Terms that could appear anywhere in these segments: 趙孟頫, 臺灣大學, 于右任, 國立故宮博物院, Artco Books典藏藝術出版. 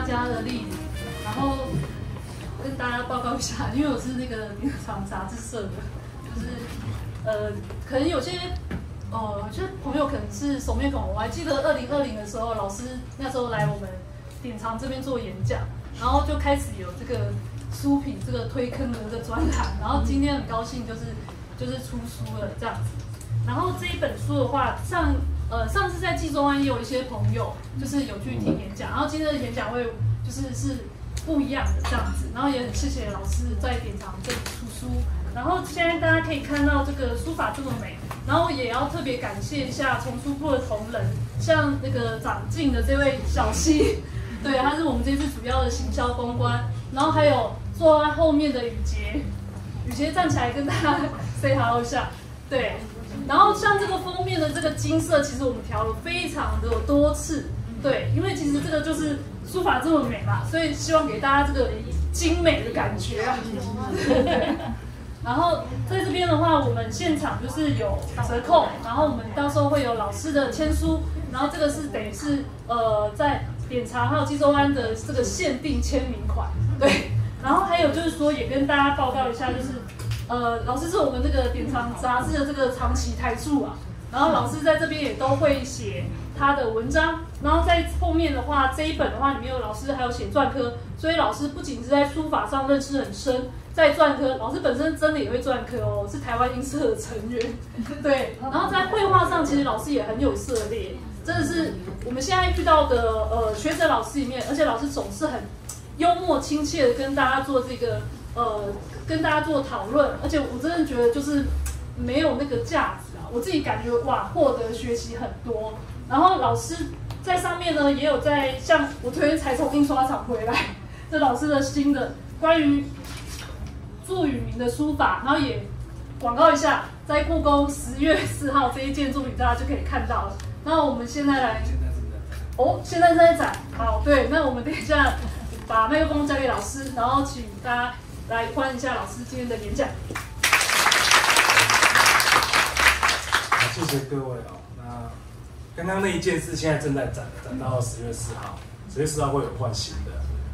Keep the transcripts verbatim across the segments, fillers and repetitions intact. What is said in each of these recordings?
大家的例子，然后跟大家报告一下，因为我是那个林场杂志社的，就是呃，可能有些哦、呃，就是朋友可能是熟面孔，我还记得二零二零的时候，老师那时候来我们典藏这边做演讲，然后就开始有这个书评这个推坑的这个专栏，然后今天很高兴就是就是出书了这样子，然后这一本书的话上。 呃，上次在济州湾也有一些朋友，就是有去听演讲，然后今天的演讲会就是是不一样的这样子，然后也很谢谢老师在典藏这里出书，然后现在大家可以看到这个书法这么美，然后也要特别感谢一下丛书部的同仁，像那个长进的这位小溪，对，他是我们这次主要的行销公关，然后还有坐在后面的雨杰，雨杰站起来跟大家 say hello 一下，对。 然后像这个封面的这个金色，其实我们调了非常的多次，对，因为其实这个就是书法这么美嘛，所以希望给大家这个精美的感觉啊。然后在这边的话，我们现场就是有折扣，然后我们到时候会有老师的签书，然后这个是等于是呃在典藏还有济州湾的这个限定签名款，对。然后还有就是说，也跟大家报告一下，就是。 呃，老师是我们这个典藏杂志的这个长期台柱啊，然后老师在这边也都会写他的文章，然后在后面的话这一本的话里面有老师还有写篆刻，所以老师不仅是在书法上认识很深，在篆刻，老师本身真的也会篆刻哦，是台湾英社的成员，对，然后在绘画上其实老师也很有涉猎，真的是我们现在遇到的呃学者老师里面，而且老师总是很幽默亲切的跟大家做这个。 呃，跟大家做讨论，而且我真的觉得就是没有那个价值啊，我自己感觉哇，获得学习很多。然后老师在上面呢，也有在像我昨天才从印刷厂回来，这老师的新的关于祝允明的书法，然后也广告一下，在故宫十月四号这一件作品大家就可以看到了。然后我们现在来，哦，现在在展，好，对，那我们等一下把麦克风交给老师，然后请大家。 来欢迎一下老师今天的演讲。谢谢各位哦。那刚刚那一件是现在正在展，展到十月四号，十月四号会有换新的。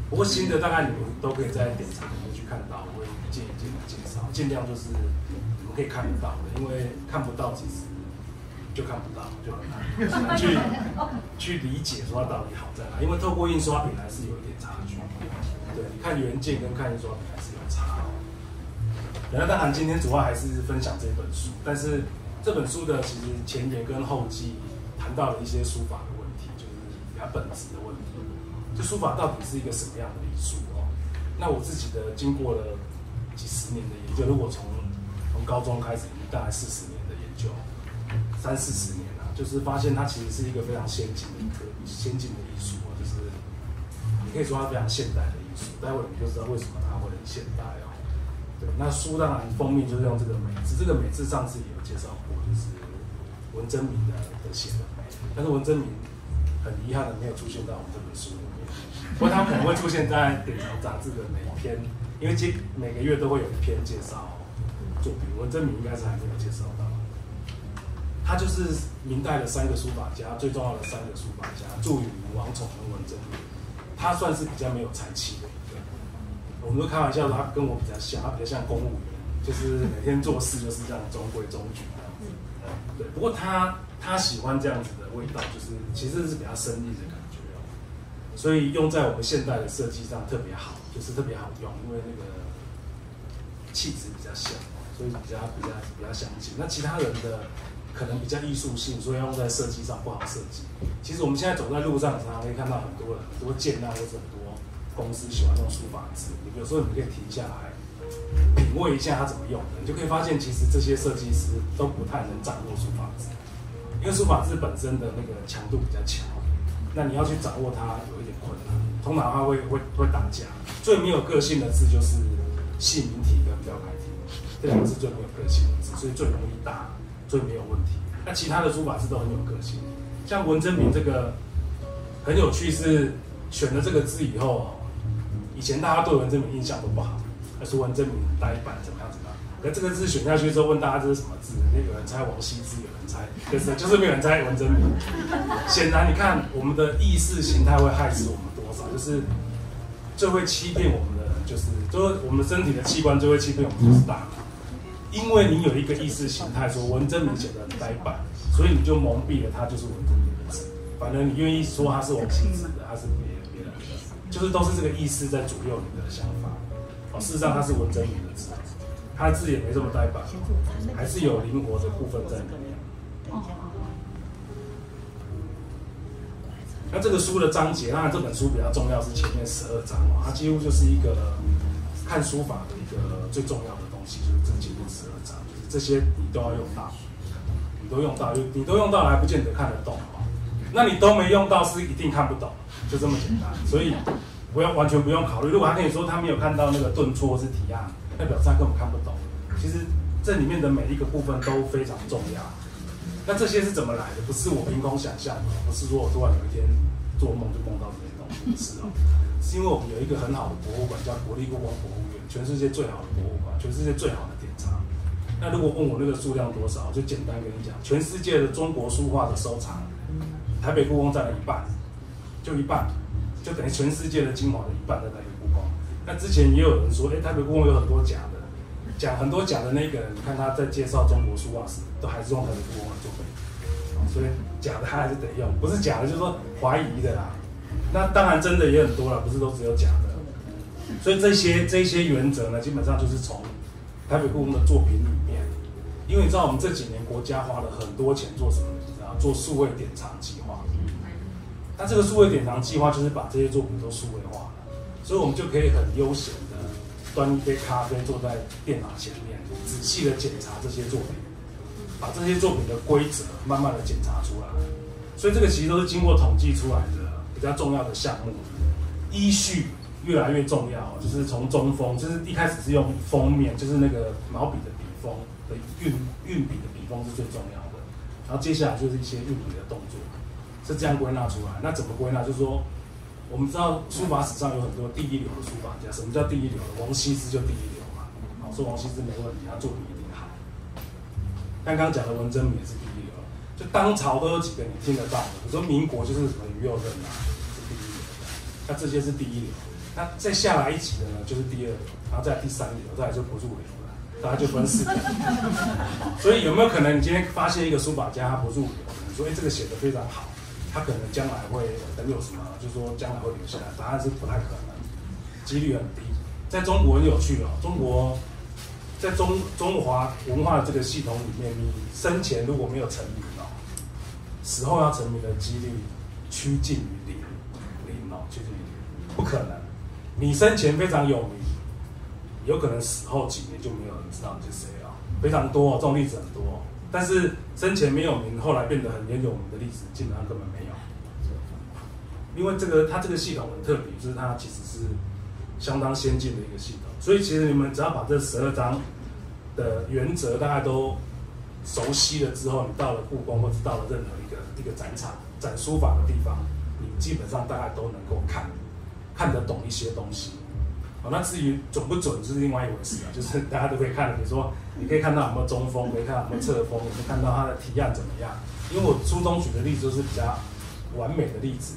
不过新的大概你们都可以在典藏里面去看到，我会一件一件的介绍，尽量就是你们可以看得到的，因为看不到其实就看不到，就很难去去理解说它到底好在哪，因为透过印刷品还是有一点差距。 对，看原件跟看印刷品还是有差哦。然后当然今天主要还是分享这本书，但是这本书的其实前言跟后记谈到了一些书法的问题，就是它本质的问题。就书法到底是一个什么样的艺术哦？那我自己的经过了几十年的研究，如果从从高中开始，大概四十年的研究，三四十年啊，就是发现它其实是一个非常先进的一个先进的艺术哦，就是你可以说它非常现代的。 待会你就知道为什么它会很现代哦。对，那书当然封面就是用这个美字，这个美字上次也有介绍过，就是文征明的的写的美，但是文征明很遗憾的没有出现在我们这本书里面，不过他可能会出现在典藏杂志的每一篇，因为接每个月都会有一篇介绍作品，文征明应该是还没有介绍到。他就是明代的三个书法家，最重要的三个书法家：祝允明、王宠跟文征明。 他算是比较没有才气的一个，我们都开玩笑说他跟我比较像，他比较像公务员，就是每天做事就是这样中规中矩这样子。对，不过他他喜欢这样子的味道，就是其实是比较生硬的感觉哦，所以用在我们现代的设计上特别好，就是特别好用，因为那个气质比较像，所以比较比较比较相近。那其他人的可能比较艺术性，所以要用在设计上不好设计。 其实我们现在走在路上，常常可以看到很多人、很多建案或者很多公司喜欢用书法字。你有时候你可以停下来，品味一下它怎么用的，你就可以发现，其实这些设计师都不太能掌握书法字，因为书法字本身的那个强度比较强，那你要去掌握它有一点困难，通常它会会会打架。最没有个性的字就是细明体跟标楷体，这两个是最没有个性的字，所以最容易打，最没有问题。那其他的书法字都很有个性。 像文征明这个很有趣，是选了这个字以后，以前大家对文征明印象都不好，还说文征明呆板怎么样怎么样。可这个字选下去之后，问大家这是什么字？那有人猜王羲之，有人猜，可是就是没有人猜文征明。显然，你看我们的意识形态会害死我们多法，就是最会欺骗我们的人，就是就是我们身体的器官最会欺骗我们，就是大脑。因为你有一个意识形态，说文征明写的很呆板，所以你就蒙蔽了他就是文征明的字。反正你愿意说他是王羲之的，他是别别人的，就是都是这个意识在左右你的想法。哦，事实上他是文征明的字，他的字也没这么呆板，还是有灵活的部分在里面。那这个书的章节，当然这本书比较重要是前面十二章哦，它几乎就是一个看书法的一个最重要的东西，就是这前面十二章，就是这些你都要用到，你都用到，你都用到了还不见得看得懂哦。那你都没用到是一定看不懂，就这么简单。所以不要完全不用考虑。如果他跟你说他没有看到那个顿挫是提案，那表示他根本看不懂。其实这里面的每一个部分都非常重要。那这些是怎么来的？不是我凭空想象的，不是说我突然有一天做梦就梦到这些东西，不是哦，是因为我们有一个很好的博物馆，叫国立故宫博物院，全世界最好的博物馆，全世界最好的典藏。那如果问我那个数量多少，就简单跟你讲，全世界的中国书画的收藏，台北故宫占了一半，就一半，就等于全世界的精华的一半在台北故宫。那之前也有人说，哎、欸，台北故宫有很多假的。讲很多讲的那个人，你看他在介绍中国书画史，都还是用台北故宫来做背景，所以假的他还是得用，不是假的就是说怀疑的啦。那当然真的也很多啦，不是都只有假的。所以这些这些原则呢，基本上就是从台北故宫的作品里面，因为你知道我们这几年国家花了很多钱做什么，你知道做数位典藏计划。那这个数位典藏计划就是把这些作品都数位化了，所以我们就可以很悠闲的。端一杯咖啡，坐在电脑前面，仔细的检查这些作品，把这些作品的规则慢慢的检查出来。所以这个其实都是经过统计出来的比较重要的项目。依序越来越重要，就是从中锋，就是一开始是用锋面，就是那个毛笔的笔锋的运运笔的笔锋是最重要的。然后接下来就是一些运笔的动作，是这样归纳出来。那怎么归纳？就是说。我们知道书法史上有很多第一流的书法家，什么叫第一流？王羲之就第一流嘛。好，说王羲之没问题，他作品一定好。刚刚讲的文征明也是第一流，就当朝都有几个你听得到的。比如说民国就是什么于右任啊，是第一流的。那这些是第一流。那再下来一级的呢，就是第二流，然后再来第三流，再来就不入流了，大家就分四流。所以有没有可能你今天发现一个书法家他不入流，你说哎这个写得非常好？他可能将来会等有什么，就是说将来会留下来，答案是不太可能，几率很低。在中国很有趣哦，中国在中中华文化的这个系统里面，你生前如果没有成名哦，死后要成名的几率趋近于零，零哦，趋近于零，不可能。你生前非常有名，有可能死后几年就没有人知道你是谁哦，非常多哦，这种例子很多哦。但是生前没有名，后来变得很有名的例子，基本上根本没有。因为这个，它这个系统很特别，就是它其实是相当先进的一个系统。所以其实你们只要把这十二章的原则大家都熟悉了之后，你到了故宫或者到了任何一个一个展场展书法的地方，你基本上大家都能够看看得懂一些东西。哦、那至于准不准是另外一回事啊，就是大家都可以看，比如说你可以看到有没有中锋，可以看到有没有侧锋，可以看到它的提案怎么样。因为我书中举的例子就是比较完美的例子，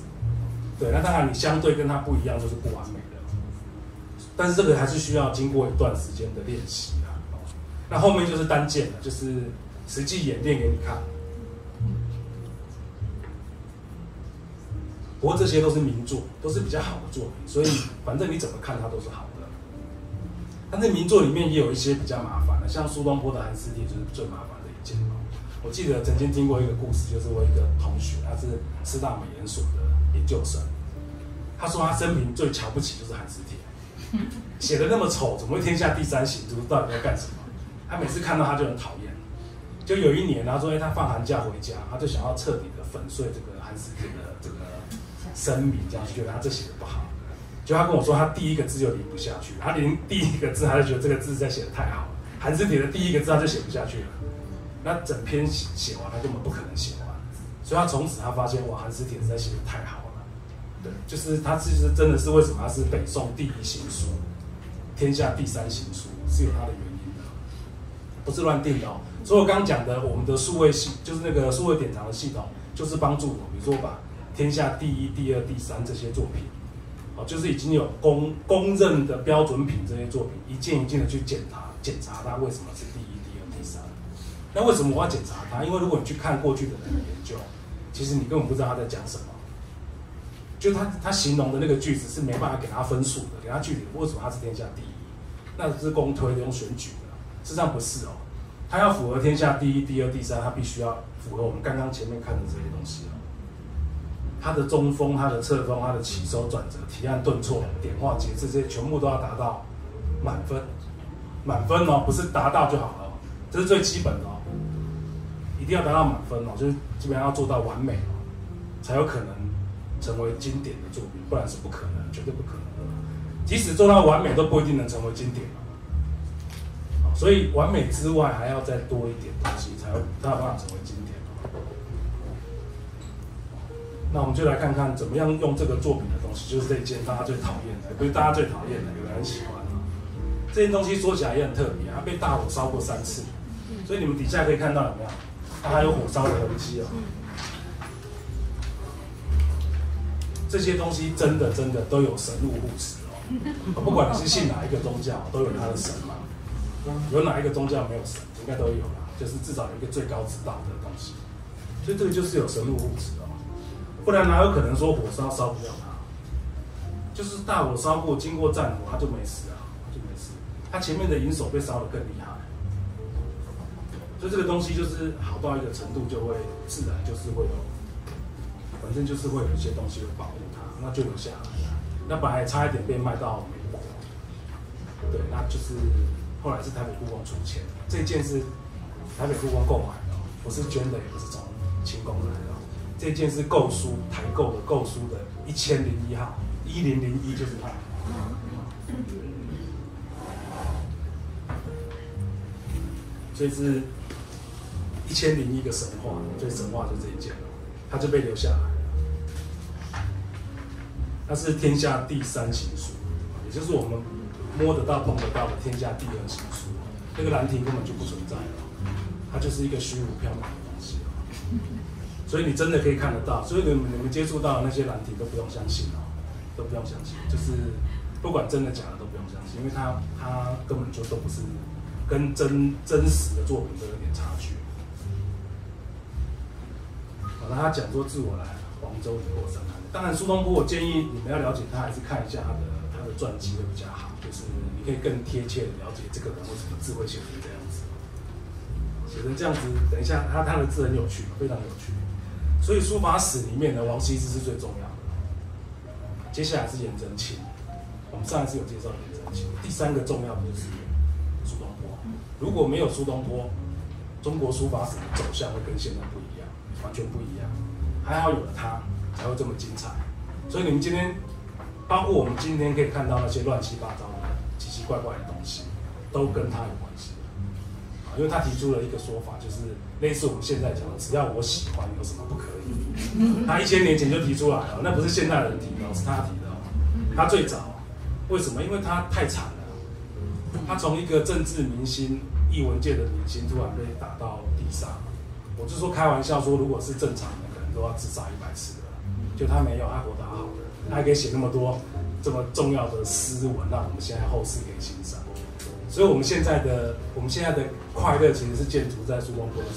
对，那当然你相对跟它不一样就是不完美的，但是这个还是需要经过一段时间的练习啊。那后面就是单件了，就是实际演练给你看。不过这些都是名作，都是比较好的作品，所以反正你怎么看它都是好的。但是名作里面也有一些比较麻烦的，像苏东坡的《寒食帖》就是最麻烦的一件。我记得曾经听过一个故事，就是我一个同学，他是师大美研所的研究生，他说他生平最瞧不起就是《寒食帖》，写得那么丑，怎么会天下第三行？就是到底在干什么？他每次看到他就很讨厌。就有一年，他说，哎、欸，他放寒假回家，他就想要彻底的粉碎这个《寒食帖》的这个。声明这样就觉得他这写的不好，就他跟我说他第一个字就临不下去，他连第一个字他就觉得这个字在写的太好了，寒食帖的第一个字他就写不下去了，那整篇写完他根本不可能写完，所以他从此他发现哇寒食帖实在写的太好了，对，就是他其实真的是为什么他是北宋第一行书，天下第三行书是有他的原因的，不是乱定的哦。所以我刚讲的我们的数位系就是那个数位典藏的系统，就是帮助我，比如说把天下第一、第二、第三这些作品，啊，就是已经有公公认的标准品这些作品，一件一件的去检查检查它为什么是第一、第二、第三。那为什么我要检查它？因为如果你去看过去的人的研究，其实你根本不知道他在讲什么。就他他形容的那个句子是没办法给他分数的，给他具体的为什么他是天下第一，那是公推的用选举的，事实上不是哦。他要符合天下第一、第二、第三，他必须要符合我们刚刚前面看的这些东西哦。他的中锋、他的侧锋、他的起手转折、提按顿挫、点化节制，这些全部都要达到满分，满分哦，不是达到就好了、哦，这是最基本的哦，一定要达到满分哦，就是基本上要做到完美哦，才有可能成为经典的作品，不然是不可能，绝对不可能的。即使做到完美，都不一定能成为经典。所以完美之外，还要再多一点东西，才有才有办法成为经典。那我们就来看看，怎么样用这个作品的东西，就是这件大家最讨厌的，不是大家最讨厌的，有人很喜欢啊。这件东西说起来也很特别，它被大火烧过三次，所以你们底下可以看到有没有？它还有火烧的痕迹啊。这些东西真的真的都有神物护持哦，不管你是信哪一个宗教，都有它的神嘛。有哪一个宗教没有神？应该都有啦，就是至少有一个最高指导的东西。所以这个就是有神物护持哦，不然哪有可能说火烧烧不掉它？就是大火烧过，经过战火，它就没事啊，就没事。它前面的银手被烧得更厉害，所以这个东西就是好到一个程度，就会自然就是会有。反正就是会有一些东西会保护它，那就留下来了。那本来差一点被卖到美国，对，那就是后来是台北故宫出钱，这件是台北故宫购买的，不是捐的，也不是从清宫来的。这件是购书台购的购书的一千零一号，一零零一就是它。所以是一千零一个神话，所以神话就这一件了。它就被留下来了。它是天下第三行书，也就是我们摸得到、碰得到的天下第二行书。那个兰亭根本就不存在了，它就是一个虚无缥缈的东西。所以你真的可以看得到，所以你们你们接触到的那些兰亭都不用相信哦，都不用相信，就是不管真的假的都不用相信，因为它它根本就都不是跟真真实的作品都有点差距。那他讲说自我来黄州雨过三寒，当然苏东坡我建议你们要了解他，还是看一下他的他的传记会比较好，就是你可以更贴切的了解这个人为什么字会写成这样子，写成这样子。等一下他他的字很有趣，非常有趣。所以书法史里面的王羲之是最重要的，接下来是颜真卿，我们上一次有介绍颜真卿。第三个重要的就是苏东坡，如果没有苏东坡，中国书法史的走向会跟现在不一样。完全不一样，还好有了它才会这么精彩。所以你们今天，包括我们今天可以看到那些乱七八糟的、奇奇怪怪的东西，都跟它有关系。啊，因为他提出了一个说法，就是类似我们现在讲的，只要我喜欢，有什么不可以？他一千年前就提出来了，那不是现代人提的，是他提的。他最早，为什么？因为他太惨了，他从一个政治明星、艺文界的明星，突然被打到地上。我就说开玩笑说，如果是正常的，可能都要自杀一百次了。就他没有，他活得好好的，他还可以写那么多这么重要的诗文，让我们现在后世可以欣赏。所以，我们现在的我们现在的快乐其实是建筑在苏东坡的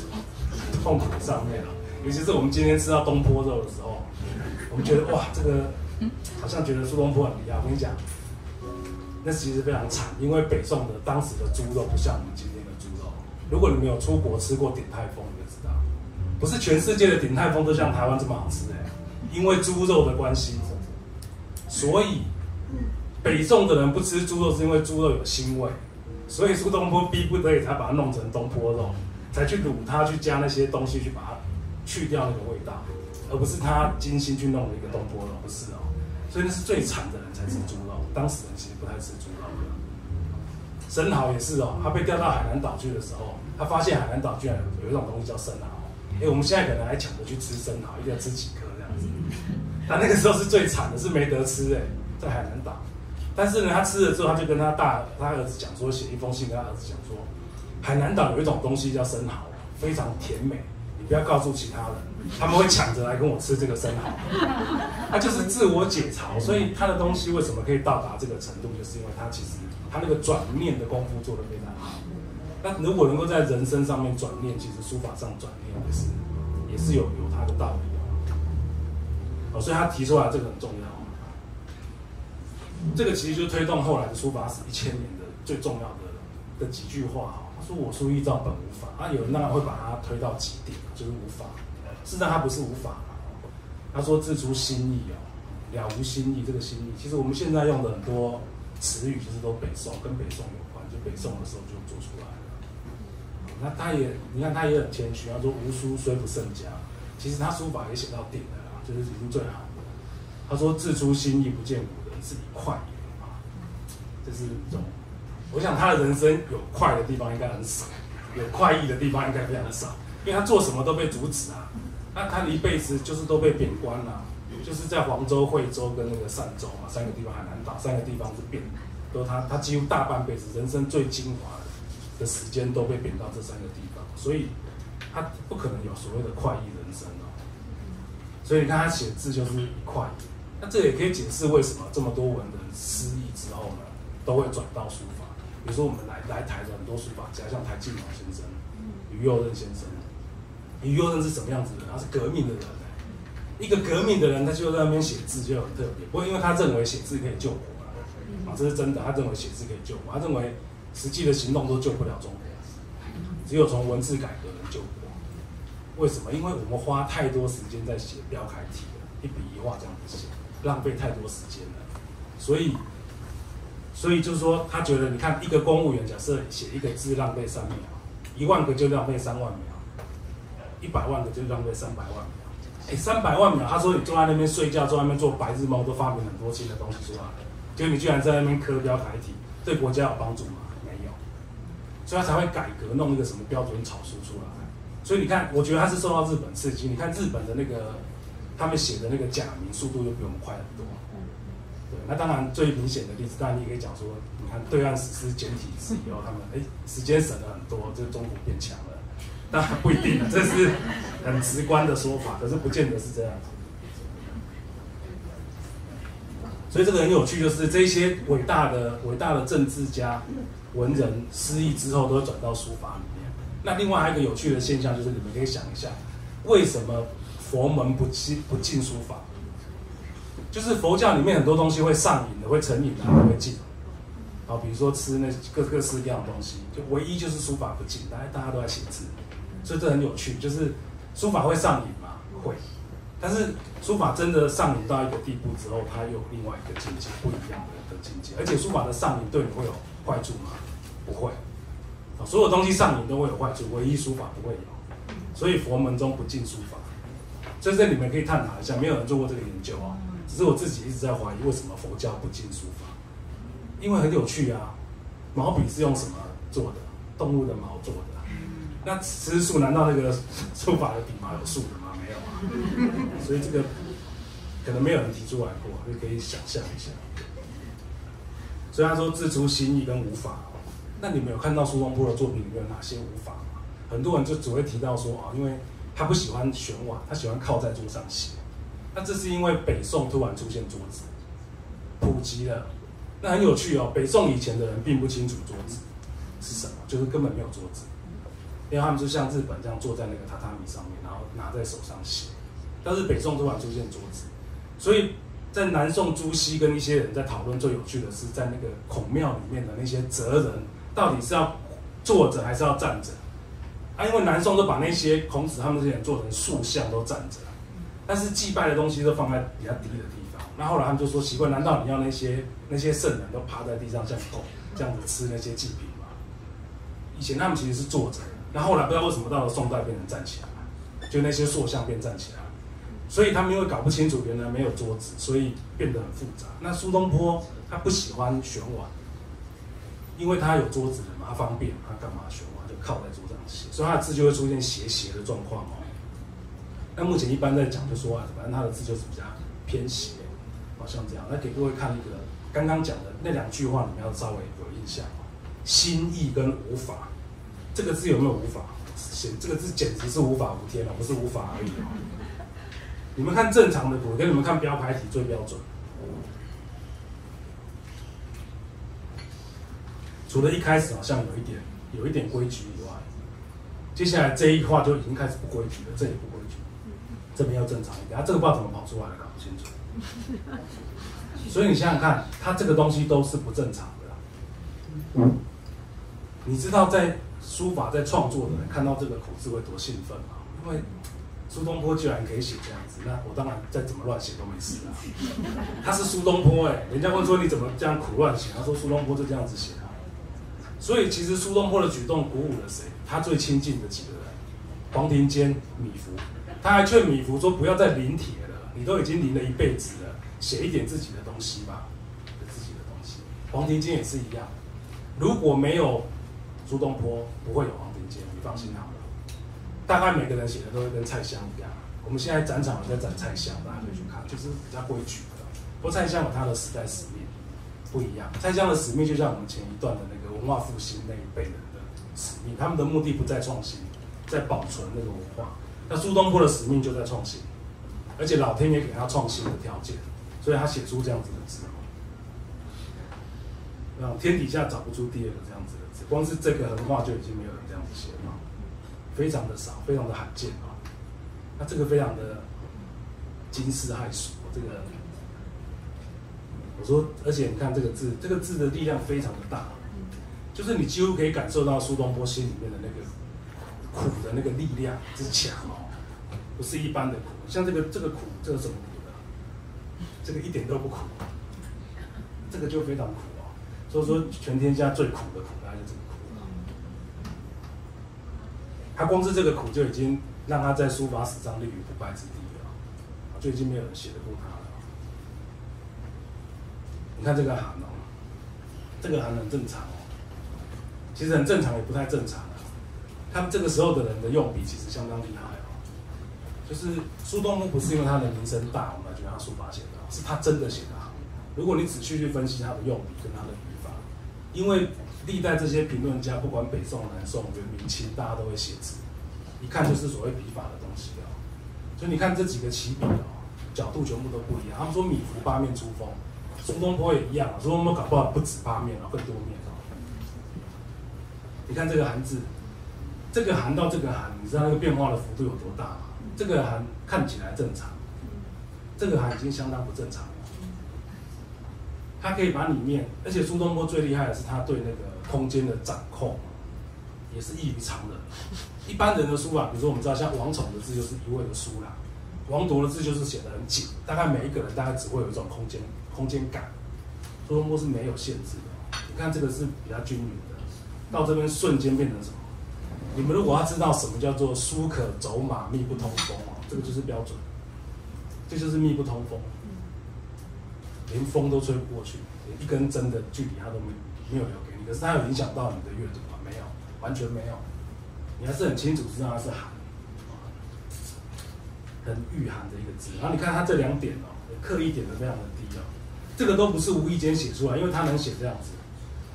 痛苦上面了。尤其是我们今天吃到东坡肉的时候，我们觉得哇，这个好像觉得苏东坡很厉害。我跟你讲，那其实非常惨，因为北宋的当时的猪肉不像我们今天的猪肉。如果你们有出国吃过鼎泰丰，不是全世界的鼎泰丰都像台湾这么好吃哎、欸，因为猪肉的关系，所以北宋的人不吃猪肉是因为猪肉有腥味，所以苏东坡逼不得已才把它弄成东坡肉，才去卤它，去加那些东西去把它去掉那个味道，而不是他精心去弄的一个东坡肉，不是哦。所以那是最惨的人才吃猪肉，当时人其实不太吃猪肉的。生蚝也是哦，他被调到海南岛去的时候，他发现海南岛居然有一种东西叫生蚝。哎、欸，我们现在可能还抢着去吃生蚝，一定要吃几颗这样子。他那个时候是最惨的，是没得吃哎、欸，在海南岛。但是呢，他吃了之后，他就跟他大他儿子讲说，写一封信跟他儿子讲说，海南岛有一种东西叫生蚝，非常甜美，你不要告诉其他人，他们会抢着来跟我吃这个生蚝。他就是自我解嘲，所以他的东西为什么可以到达这个程度，就是因为他其实他那个转念的功夫做得非常好。那如果能够在人生上面转念，其实书法上转念也是也是有有他的道理哦。哦，所以他提出来这个很重要。 这个其实就推动后来的书法史一千年的最重要的的几句话哈。他说：“我书依照本无法。”啊，有人当然会把它推到极点，就是无法。事实上它不是无法。他说：“自出心意哦，了无心意。”这个心意，其实我们现在用的很多词语，就是都北宋跟北宋有关，就北宋的时候就做出来了。那他也，你看他也很谦虚，他说：“无书虽不甚佳，其实他书法也写到顶了啦，就是已经最好的。”他说：“自出心意，不见古。” 是一块也啊，这是一种。我想他的人生有快的地方应该很少，有快意的地方应该非常少，因为他做什么都被阻止啊。那他一辈子就是都被贬官啊，就是在黄州、惠州跟那个儋州啊三个地方，海南岛三个地方是贬，都他他几乎大半辈子人生最精华的时间都被贬到这三个地方，所以他不可能有所谓的快意人生哦。所以你看他写字就是一块。 那这也可以解释为什么这么多文人失意之后呢，都会转到书法。比如说我们来来台的很多书法家，像台静农先生、于右任先生。于右任是什么样子的人？他是革命的人、欸。一个革命的人，他就在那边写字就很特别。不过因为他认为写字可以救国啊，这是真的。他认为写字可以救国，他认为实际的行动都救不了中国，只有从文字改革能救国。为什么？因为我们花太多时间在写标楷体了，一笔一画这样子写。 浪费太多时间了，所以，所以就是说，他觉得你看一个公务员，假设写一个字浪费三秒，一万个就浪费三万秒，一百万个就浪费三百万秒。哎，三百万秒，他说你坐在那边睡觉，坐在那边做白日梦，都发明很多新的东西出来了，结果你居然在那边刻标楷体，对国家有帮助吗？没有，所以他才会改革，弄一个什么标准草书出来。所以你看，我觉得他是受到日本刺激，你看日本的那个。 他们写的那个假名速度就比我们快很多，对。那当然最明显的例子，当然你可以讲说，你看对岸实施简体字以后，他们哎时间省了很多，这中国变强了，当然不一定了，这是很直观的说法，可是不见得是这样。所以这个很有趣，就是这些伟大的伟大的政治家、文人失意之后，都会转到书法里面。那另外还有一个有趣的现象，就是你们可以想一下，为什么？ 佛门不进不进书法，就是佛教里面很多东西会上瘾的，会成瘾的，还会进。好，比如说吃那各各式各样的东西，就唯一就是书法不进，大家大家都在写字，所以这很有趣。就是书法会上瘾吗？会，但是书法真的上瘾到一个地步之后，它有另外一个境界，不一样的境界。而且书法的上瘾对你会有坏处吗？不会。啊，所有东西上瘾都会有坏处，唯一书法不会有，所以佛门中不进书法。 所以这你们可以探讨一下，没有人做过这个研究啊。只是我自己一直在怀疑，为什么佛教不进书法？因为很有趣啊。毛笔是用什么做的？动物的毛做的。那吃素难道那个书法的笔毛有素的吗？没有啊。所以这个可能没有人提出来过，你可以想象一下。所以他说自出心意跟无法。那你们有看到苏东坡的作品里面有哪些无法吗？很多人就只会提到说啊，因为。 他不喜欢悬瓦，他喜欢靠在桌上写。那这是因为北宋突然出现桌子，普及了。那很有趣哦，北宋以前的人并不清楚桌子是什么，就是根本没有桌子，因为他们就像日本这样坐在那个榻榻米上面，然后拿在手上写。但是北宋突然出现桌子，所以在南宋朱熹跟一些人在讨论最有趣的是，在那个孔庙里面的那些哲人到底是要坐着还是要站着？ 啊，因为南宋都把那些孔子他们这些人做成塑像，都站着，但是祭拜的东西都放在比较低的地方。那后来他们就说奇怪，难道你要那些那些圣人都趴在地上像狗这样子吃那些祭品吗？以前他们其实是坐着，然后后来不知道为什么到了宋代变成站起来，就那些塑像变站起来，所以他们因为搞不清楚原来没有桌子，所以变得很复杂。那苏东坡他不喜欢悬瓦，因为他有桌子嘛，他方便，他干嘛悬瓦就靠在桌上。 所以他的字就会出现斜斜的状况哦。那目前一般在讲就说啊，反正他的字就是比较偏斜，好像这样。那给各位看一个刚刚讲的那两句话，你们要稍微有印象哦。心意跟无法，这个字有没有无法？这个字简直是无法无天了，不是无法而已。你们看正常的图，跟你们看标牌体最标准。除了一开始好像有一点有一点规矩以外，接下来这一画就已经开始不规矩了，这也不规矩，这边要正常一点。啊，这个画怎么跑出来的搞不清楚。所以你想想看，它这个东西都是不正常的啦。嗯、你知道在书法在创作的人看到这个口字会多兴奋吗？因为苏东坡居然可以写这样子，那我当然再怎么乱写都没事啦。他是苏东坡哎、欸，人家问说你怎么这样苦乱写，他说苏东坡就这样子写啊。所以其实苏东坡的举动鼓舞了谁？他最亲近的几个人：黄庭坚、米芾。他还劝米芾说不要再临帖了，你都已经临了一辈子了，写一点自己的东西吧，自己的东西。黄庭坚也是一样，如果没有苏东坡，不会有黄庭坚，你放心好了。大概每个人写的都会跟蔡襄一样。我们现在展场有在展蔡襄，大家可以去看，就是比较规矩的。不过蔡襄有他的时代使命不一样，蔡襄的使命就像我们前一段的那个文化复兴那一辈人的使命，他们的目的不在创新，在保存那个文化。那苏东坡的使命就在创新，而且老天爷给他创新的条件，所以他写出这样子的字。嗯，天底下找不出第二个这样子的字，光是这个横画就已经没有人这样子写了，非常的少，非常的罕见啊。那这个非常的惊世骇俗，这个我说，而且你看这个字，这个字的力量非常的大，就是你几乎可以感受到苏东坡心里面的那个苦的那个力量之强哦，不是一般的苦。像这个这个苦，这个什么苦的？这个一点都不苦，这个就非常苦。所以说，全天下最苦的苦，他就这个苦了。他光是这个苦就已经让他在书法史上立于不败之地了，就已经没有人写得过他了。你看这个寒哦，这个寒很正常哦，其实很正常也不太正常啊。他们这个时候的人的用笔其实相当厉害哦，就是苏东坡不是因为他的名声大，我们觉得他书法写得好，是他真的写得好。如果你仔细去分析他的用笔跟他的语法，因为历代这些评论家，不管北宋、南宋、元、明清，大家都会写字，一看就是所谓笔法的东西哦。所以你看这几个起笔哦，角度全部都不一样。他们说米芾八面出锋，苏东坡也一样啊，苏东坡搞不好不止八面哦，更多面哦。你看这个寒字，这个寒到这个寒，你知道那个变化的幅度有多大吗？这个寒看起来正常，这个寒已经相当不正常了。他可以把里面，而且苏东坡最厉害的是他对那个空间的掌控，也是异于常人。一般人的书法，比如说我们知道像王宠的字就是一味的疏啦，王铎的字就是写得很紧，大概每一个人大概只会有一种空间空间感。苏东坡是没有限制的，你看这个是比较均匀的，到这边瞬间变成什么？你们如果要知道什么叫做疏可走马，密不通风哦，这个就是标准，这就是密不通风。连风都吹不过去，连一根针的距离它都没没有留给你。可是它有影响到你的阅读吗？没有，完全没有。你还是很清楚知道它是寒，很御寒的一个字。然后你看它这两点哦，刻意点的非常的低哦，这个都不是无意间写出来，因为它能写这样子。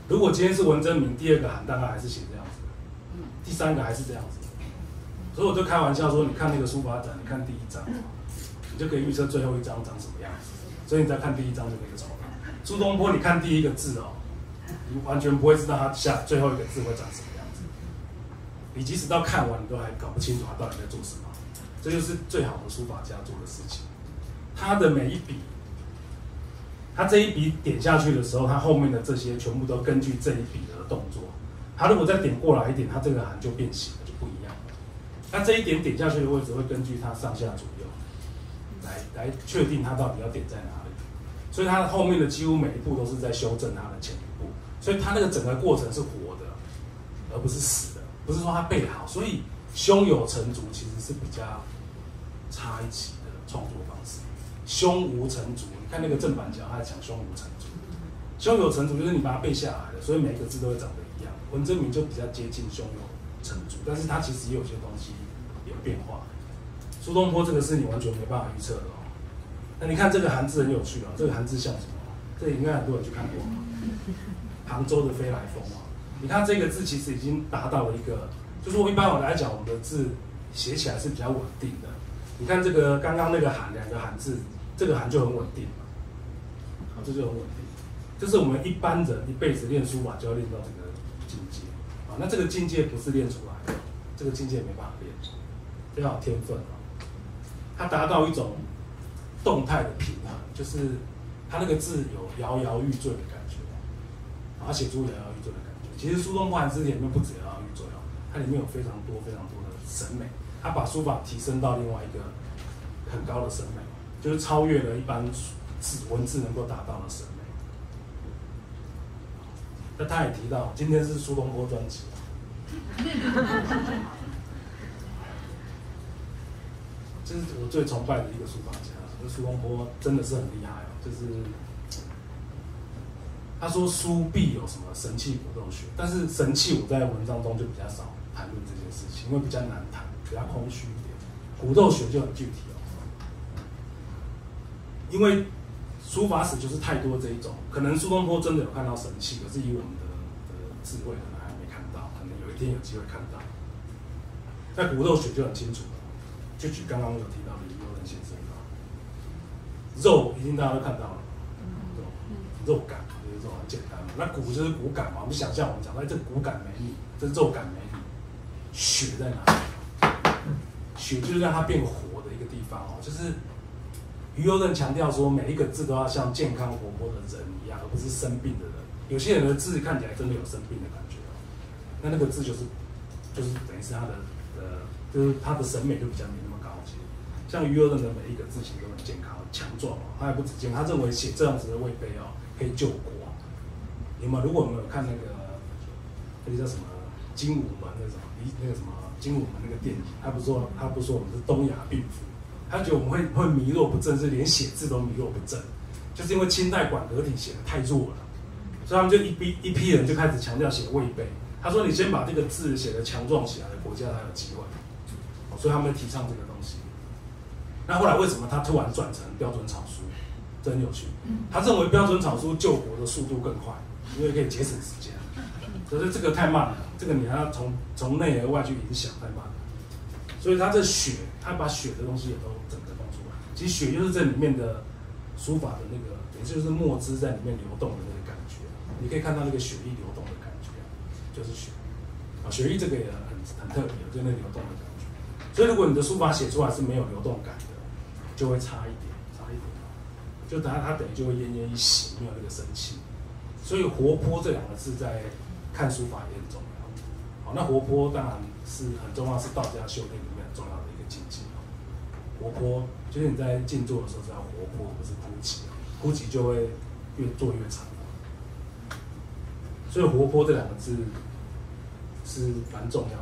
如果今天是文征明，第二个寒大概还是写这样子，第三个还是这样子。所以我就开玩笑说，你看那个书法展，你看第一章，你就可以预测最后一章长什么样子。所以你再看第一章就可以找到苏东坡。你看第一个字哦，你完全不会知道他下最后一个字会长什么样子。你即使到看完，你都还搞不清楚他到底在做什么。这就是最好的书法家做的事情。他的每一笔，他这一笔点下去的时候，他后面的这些全部都根据这一笔的动作。他如果再点过来一点，他这个函就变形了，就不一样了。他这一点点下去的位置会根据他上下左右。来来确定他到底要点在哪里，所以他后面的几乎每一步都是在修正他的前一步，所以他那个整个过程是活的，而不是死的，不是说他背好，所以胸有成竹其实是比较差一级的创作方式。胸无成竹，你看那个正板桥，他讲胸无成竹，胸有成竹就是你把它背下来了，所以每一个字都会长得一样。文征明就比较接近胸有成竹，但是他其实也有些东西有变化。苏东坡这个是你完全没办法预测的哦。那你看这个寒字很有趣哦，这个寒字像什么？这应该很多人去看过，杭州的飞来峰啊。你看这个字其实已经达到了一个，就是我一般我来讲，我们的字写起来是比较稳定的。你看这个刚刚那个“寒”两个“寒”字，这个“寒”就很稳定嘛，好，这就很稳定。这是我们一般人一辈子练书法就要练到这个境界啊。那这个境界不是练出来的，这个境界没办法练，这要有天分啊。它达到一种动态的平衡，就是它那个字有摇摇欲坠的感觉，而且书摇摇欲坠的感觉。其实苏东坡《寒食帖》里面不止摇摇欲坠哦，它里面有非常多非常多的审美。他把书法提升到另外一个很高的审美，就是超越了一般字文字能够达到的审美。那他也提到，今天是苏东坡专辑。这是我最崇拜的一个书法家，苏东坡真的是很厉害哦。就是他说书必有什么神气我都学，但是神气我在文章中就比较少谈论这件事情，因为比较难谈。比较空虚一点，骨肉学就很具体哦。因为书法史就是太多这一种，可能苏东坡真的有看到神气，可是以我们的的智慧可能还没看到，可能有一天有机会看到。那骨肉学就很清楚了，就举刚刚有提到的李友仁先生啊，肉一定大家都看到了，肉肉感就是这种很简单嘛，那骨就是骨感嘛，我们想象我们讲，哎，这骨感没力，这肉感没力，血在哪里？血就是让它变活的一个地方哦，就是于右任强调说，每一个字都要像健康活泼的人一样，而不是生病的人。有些人的字看起来真的有生病的感觉哦，那那个字就是就是等于是他的呃，就是他的审美就比较没那么高级。像于右任的每一个字其实都很健康、强壮哦，他还不止健康，他认为写这样子的魏碑哦可以救国。你们如果我们有看那个那个叫什么精武门那种，那个什么？金武门那个电影，他不说，他不说我们是东亚病夫，他觉得我们会会迷弱不振，是连写字都迷弱不振，就是因为清代馆阁体写的太弱了，所以他们就一批一批人就开始强调写魏碑。他说你先把这个字写得强壮起来的国家才有机会，所以他们提倡这个东西。那后来为什么他突然转成标准草书？真有趣，他认为标准草书救国的速度更快，因为可以节省时间。可是这个太慢了，这个你还要从从内而外去影响，太慢了。所以他这血，他把血的东西也都整个弄出来。其实血就是这里面的书法的那个，也就是墨汁在里面流动的那个感觉。你可以看到那个血液流动的感觉，就是血。啊，血液这个也很很特别，就那流动的感觉。所以如果你的书法写出来是没有流动感的，就会差一点，差一点。就等下它等于就会奄奄一息，没有那个生气。所以活泼这两个字在看书法也很重要，好，那活泼当然是很重要，是道家修炼里面很重要的一个境界。活泼就是你在静坐的时候是要活泼，不是枯寂，枯寂就会越做越长。所以活泼这两个字是蛮重要的。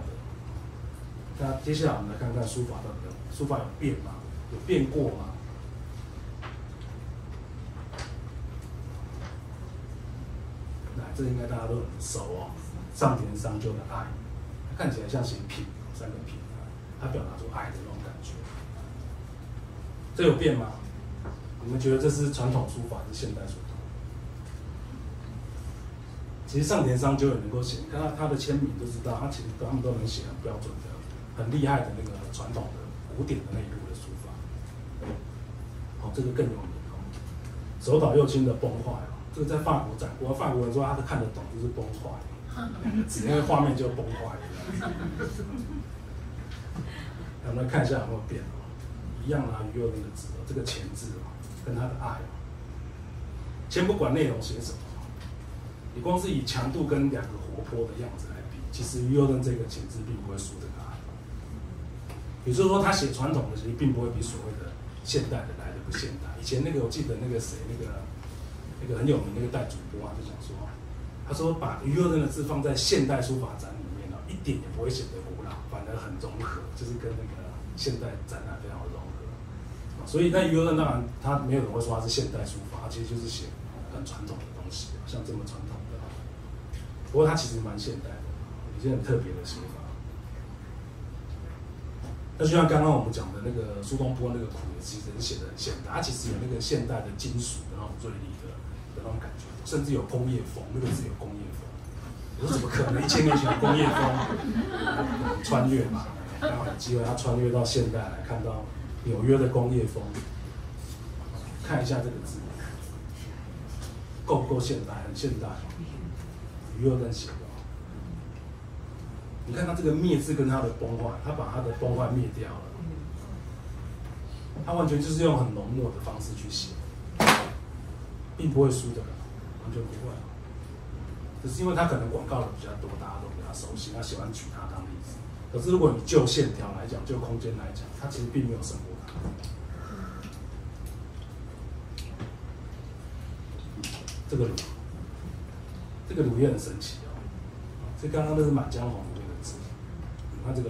那接下来我们来看看书法到底有书法有变吗？有变过吗？这应该大家都很熟哦，上田商究的“爱”，它看起来像写“品”三个“品”，它表达出爱的那种感觉。这有变吗？你们觉得这是传统书法还是现代书法？其实上田商究也能够写，看到他的签名就知道，他其实他们都能写很标准的、很厉害的那个传统的古典的那一路的书法。哦，这个更有名哦，手岛右清的“崩坏”哦。这个在法国展过，法国人说他看得懂就是崩坏，只要画面就崩坏。我们来看一下有没有变哦，一样拿于右任的字哦，这个钱字哦，跟他的爱哦，先不管内容写什么，你光是以强度跟两个活泼的样子来比，其实于右任这个钱字并不会输这个爱。也就是说，他写传统的其实并不会比所谓的现代的来的不现代。以前那个我记得那个谁那个。一个很有名的那个代主播啊，就想说，他说把于右任的字放在现代书法展里面呢，一点也不会显得古老，反而很融合，就是跟那个现代展览非常融合。所以那于右任当然他没有人会说他是现代书法，其实就是写很传统的东西，像这么传统的。不过他其实蛮现代的，有些很特别的写法。那就像刚刚我们讲的那个苏东坡那个苦，其实写的很现代，他其实有那个现代的金属的那种锐利的。那种感觉，甚至有工业风，那个字有工业风。怎么可能一千年前工业风穿越嘛？刚好有机会，他穿越到现代来看到纽约的工业风。看一下这个字，够不够现代？很现代。余若灯写的。 你看他这个灭字跟他的崩坏，他把他的崩坏灭掉了，他完全就是用很浓墨的方式去写，并不会输的，完全不会。只是因为他可能广告的比较多，大家都比较熟悉，他喜欢举他当例子。可是如果你就线条来讲，就空间来讲，他其实并没有胜过他。这个鲁，这个鲁也很神奇哦，这刚刚那是《满江红》。 他这个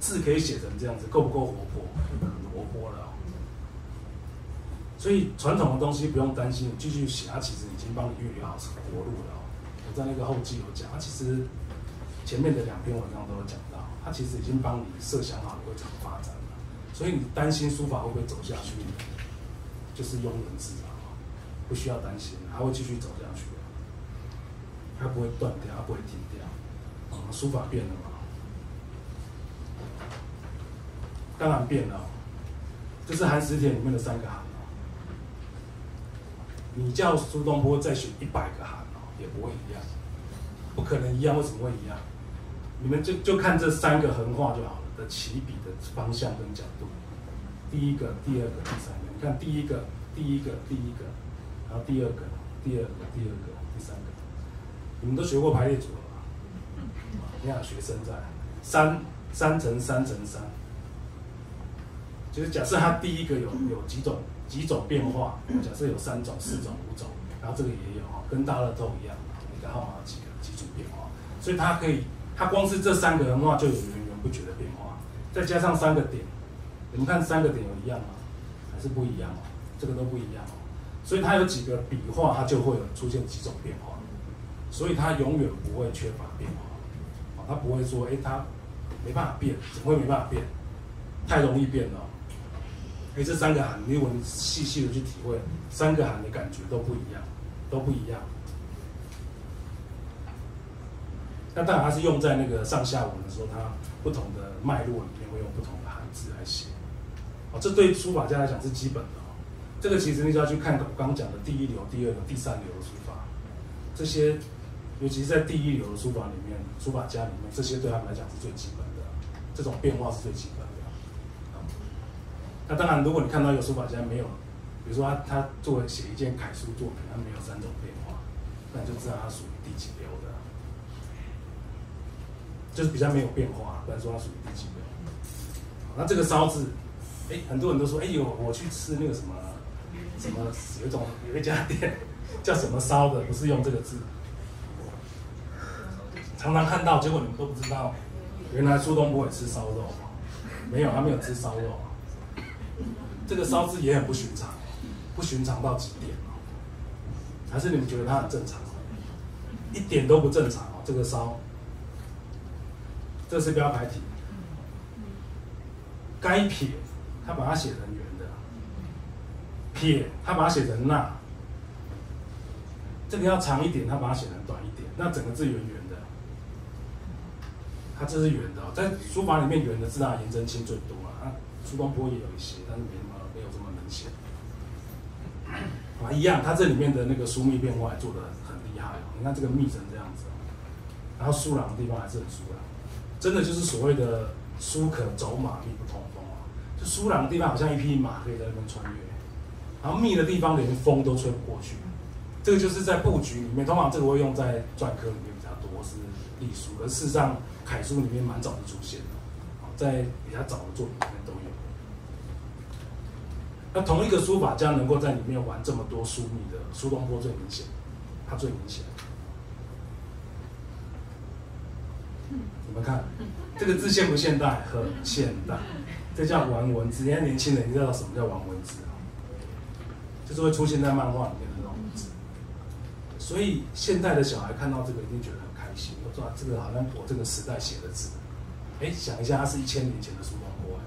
字可以写成这样子，够不够活泼？活泼了、哦。所以传统的东西不用担心，你继续写，它其实已经帮你预留好活路了、哦。我在那个后记有讲，它其实前面的两篇文章都有讲到，它其实已经帮你设想好会怎么发展了。所以你担心书法会不会走下去，就是庸人自扰，不需要担心，它会继续走下去，它不会断掉，它不会停掉。嗯、书法变了嘛？ 当然变了、哦，这是《寒食帖》里面的三个寒哦。你叫苏东坡再选一百个寒哦，也不会一样，不可能一样。为什么会一样？你们就就看这三个横画就好了的起笔的方向跟角度。第一个、第二个、第三个。你看第一个、第一个、第一个，然后第二个、第二个、第二个、第三个。你们都学过排列组合吧？你看学生在三三乘三乘三。 就是假设它第一个有有几种几种变化，假设有三种、四种、五种，然后这个也有哈，跟大乐透一样，每个号码几个几种变化，所以它可以，它光是这三个的话就有源源不绝的变化，再加上三个点，你们看三个点有一样吗？还是不一样哦？这个都不一样哦，所以它有几个笔画，它就会有出现几种变化，所以它永远不会缺乏变化，啊，它不会说哎、欸、它没办法变，怎么会没办法变？太容易变了。 哎，这三个函，你我们细细的去体会，三个函的感觉都不一样，都不一样。那当然，它是用在那个上下文的时候，它不同的脉络里面会用不同的函字来写。哦，这对书法家来讲是基本的哦。这个其实你只要去看我刚刚讲的第一流、第二流、第三流的书法，这些，尤其是在第一流的书法里面，书法家里面，这些对他们来讲是最基本的，这种变化是最基本的。 那当然，如果你看到有书法家没有，比如说他他作为写一件楷书作品，他没有三种变化，那你就知道他属于第几流的，就是比较没有变化，不然说他属于第几流。那这个烧字，哎，很多人都说，哎呦，我去吃那个什么什么，有一种有一家店叫什么烧的，不是用这个字，常常看到，结果你们都不知道，原来苏东坡也吃烧肉，没有，他没有吃烧肉。 这个烧字也很不寻常，不寻常到极点哦。还是你们觉得它很正常？一点都不正常哦。这个烧，这是标楷体，该撇，他把它写成圆的；撇，他把它写成捺。这个要长一点，他把它写成短一点。那整个字圆圆的，它这是圆的、哦。在书法里面，圆的字啊，颜真卿最多啊。 苏东坡也有一些，但是没那么没有这么明显。啊，一样，它这里面的那个疏密变化也做得很厉害哦。你看这个密成这样子、哦，然后疏朗的地方还是很疏朗，真的就是所谓的疏可走马，密不通风啊。就疏朗的地方好像一匹马可以在那边穿越，然后密的地方连风都吹不过去。这个就是在布局里面，通常这个会用在篆刻里面比较多，是隶书，而事实上楷书里面蛮早就出现的，在比较早的作品里面都有。 那同一个书法家能够在里面玩这么多疏密的，苏东坡最明显，他最明显。你们看，这个字现不现代？很现代，这叫玩文字。人家年轻人知道什么叫玩文字啊？就是会出现在漫画里面的那种文字。所以现代的小孩看到这个一定觉得很开心。我说、啊、这个好像我这个时代写的字，哎，想一下，它是一千年前的苏东坡哎。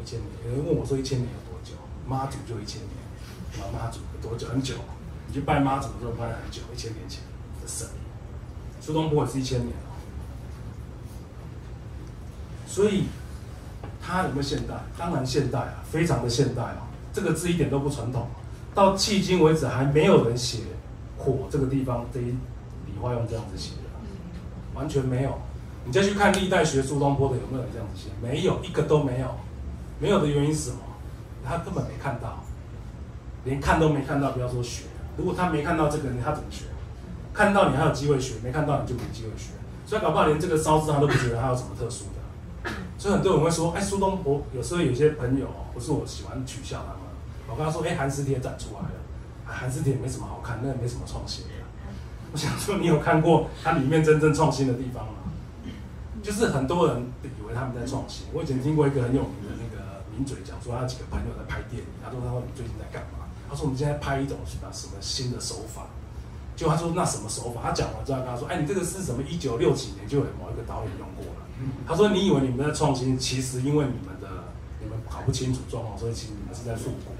一千年，有人问我说一千年有多久？妈祖就一千年，妈妈祖有多久？很久，你去拜妈祖的时候拜很久，一千年前的神，苏东坡也是一千年，所以它有没有现代？当然现代啊，非常的现代啊，这个字一点都不传统。到迄今为止还没有人写火这个地方这一笔画用这样子写的，完全没有。你再去看历代学苏东坡的有没有人这样子写？没有，一个都没有。没有的原因是什么？他根本没看到，连看都没看到，不要说学。如果他没看到这个，他怎么学？看到你还有机会学，没看到你就没机会学。所以搞不好连这个“骚”字他都不觉得他有什么特殊的。所以很多人会说：“哎，苏东坡。”有时候有些朋友不是我喜欢取笑他们，我跟他说：“哎，寒食帖展出来了，啊、寒食帖没什么好看，那也没什么创新的。”我想说，你有看过它里面真正创新的地方吗？就是很多人以为他们在创新。我以前听过一个很有名的那个名嘴讲说，他几个朋友在拍电影，他说：“他说你最近在干嘛？”他说：“我们现在拍一种什么什么新的手法。”就他说那什么手法？他讲完之后，跟他说：“哎，你这个是什么？一九六几年就有某一个导演用过了。”他说：“你以为你们在创新，其实因为你们的你们搞不清楚状况，所以其实你们是在复古。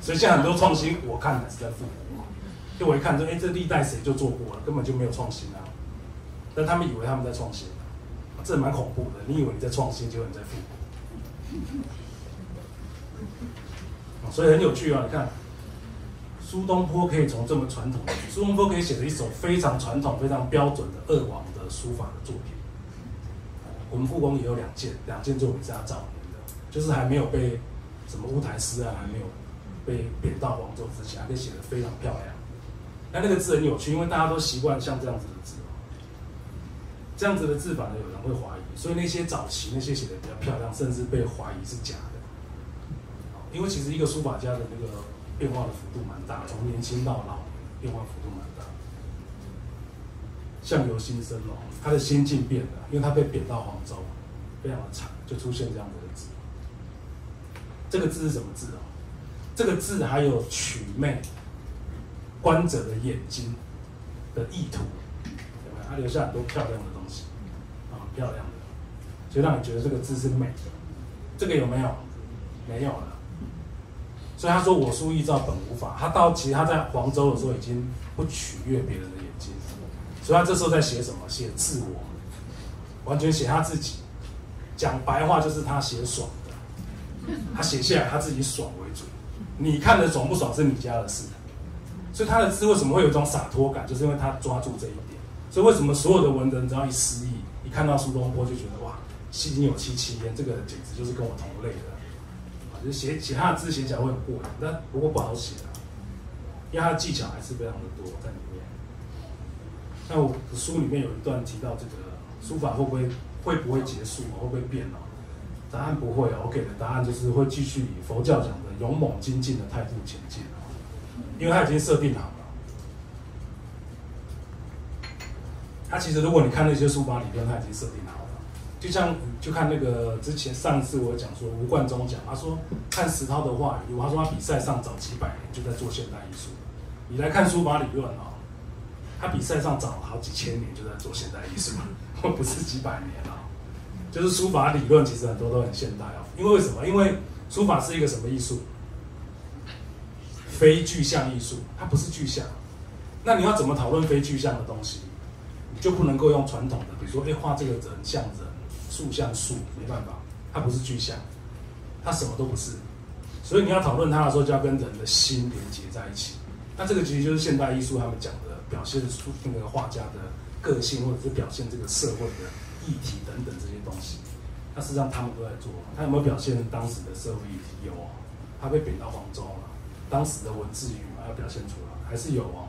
所以现在很多创新，我看还是在复古。就我一看说，哎，这历代谁就做过了，根本就没有创新啊！但他们以为他们在创新，啊、这蛮恐怖的。你以为你在创新，结果你在复古、啊。所以很有趣啊！你看。”苏东坡可以从这么传统的，苏东坡可以写了一首非常传统、非常标准的二王的书法的作品。我们故宫也有两件，两件作品是他早年的，就是还没有被什么乌台诗啊，还没有被贬到黄州之前，还可以写得非常漂亮。那那个字很有趣，因为大家都习惯像这样子的字，这样子的字法呢，有人会怀疑，所以那些早期那些写得比较漂亮，甚至被怀疑是假的。因为其实一个书法家的那个。变化的幅度蛮大，从年轻到老，变化幅度蛮大。相由心生哦，他的心境变了，因为他被贬到黄州，非常的惨，就出现这样的字。这个字是什么字哦？这个字还有取媚观者的眼睛的意图，对吧？他留下很多漂亮的东西，啊，很漂亮的，所以让你觉得这个字是美的。这个有没有？没有了。所以他说我书亦照本无法，他到其实他在黄州的时候已经不取悦别人的眼睛，所以他这时候在写什么？写自我，完全写他自己。讲白话就是他写爽的，他写下来他自己爽为主。你看的爽不爽是你家的事，所以他的字为什么会有一种洒脱感，就是因为他抓住这一点。所以为什么所有的文人只要一失意，一看到苏东坡就觉得哇，心有戚戚焉，这个简直就是跟我同类的。就写写他的字写起来会很过瘾，但不过不好写啊，因为他的技巧还是非常的多在里面。那我的书里面有一段提到这个书法会不会会不会结束，会不会变啊？答案不会啊，我给的答案就是会继续以佛教讲的勇猛精进的态度前进啊，因为他已经设定好了。他其实如果你看那些书法理论，他已经设定好了。就像就看那个之前上次我讲说吴冠中讲，他说看石涛的话，他说他比赛上早几百年就在做现代艺术，你来看书法理论哦，他比赛上早好几千年就在做现代艺术，不是几百年啊、哦，就是书法理论其实很多都很现代啊、哦，因为为什么？因为书法是一个什么艺术？非具象艺术，它不是具象，那你要怎么讨论非具象的东西？你就不能够用传统的，比如说哎画这个人像人。树像树，没办法，它不是具象，它什么都不是，所以你要讨论它的时候，就要跟人的心连接在一起。那这个其实就是现代艺术他们讲的表现出那个画家的个性，或者是表现这个社会的议题等等这些东西。那事实上他们都在做，他有没有表现当时的社会议题？有哦，他被贬到黄州了，当时的文字狱嘛，要表现出来，还是有哦，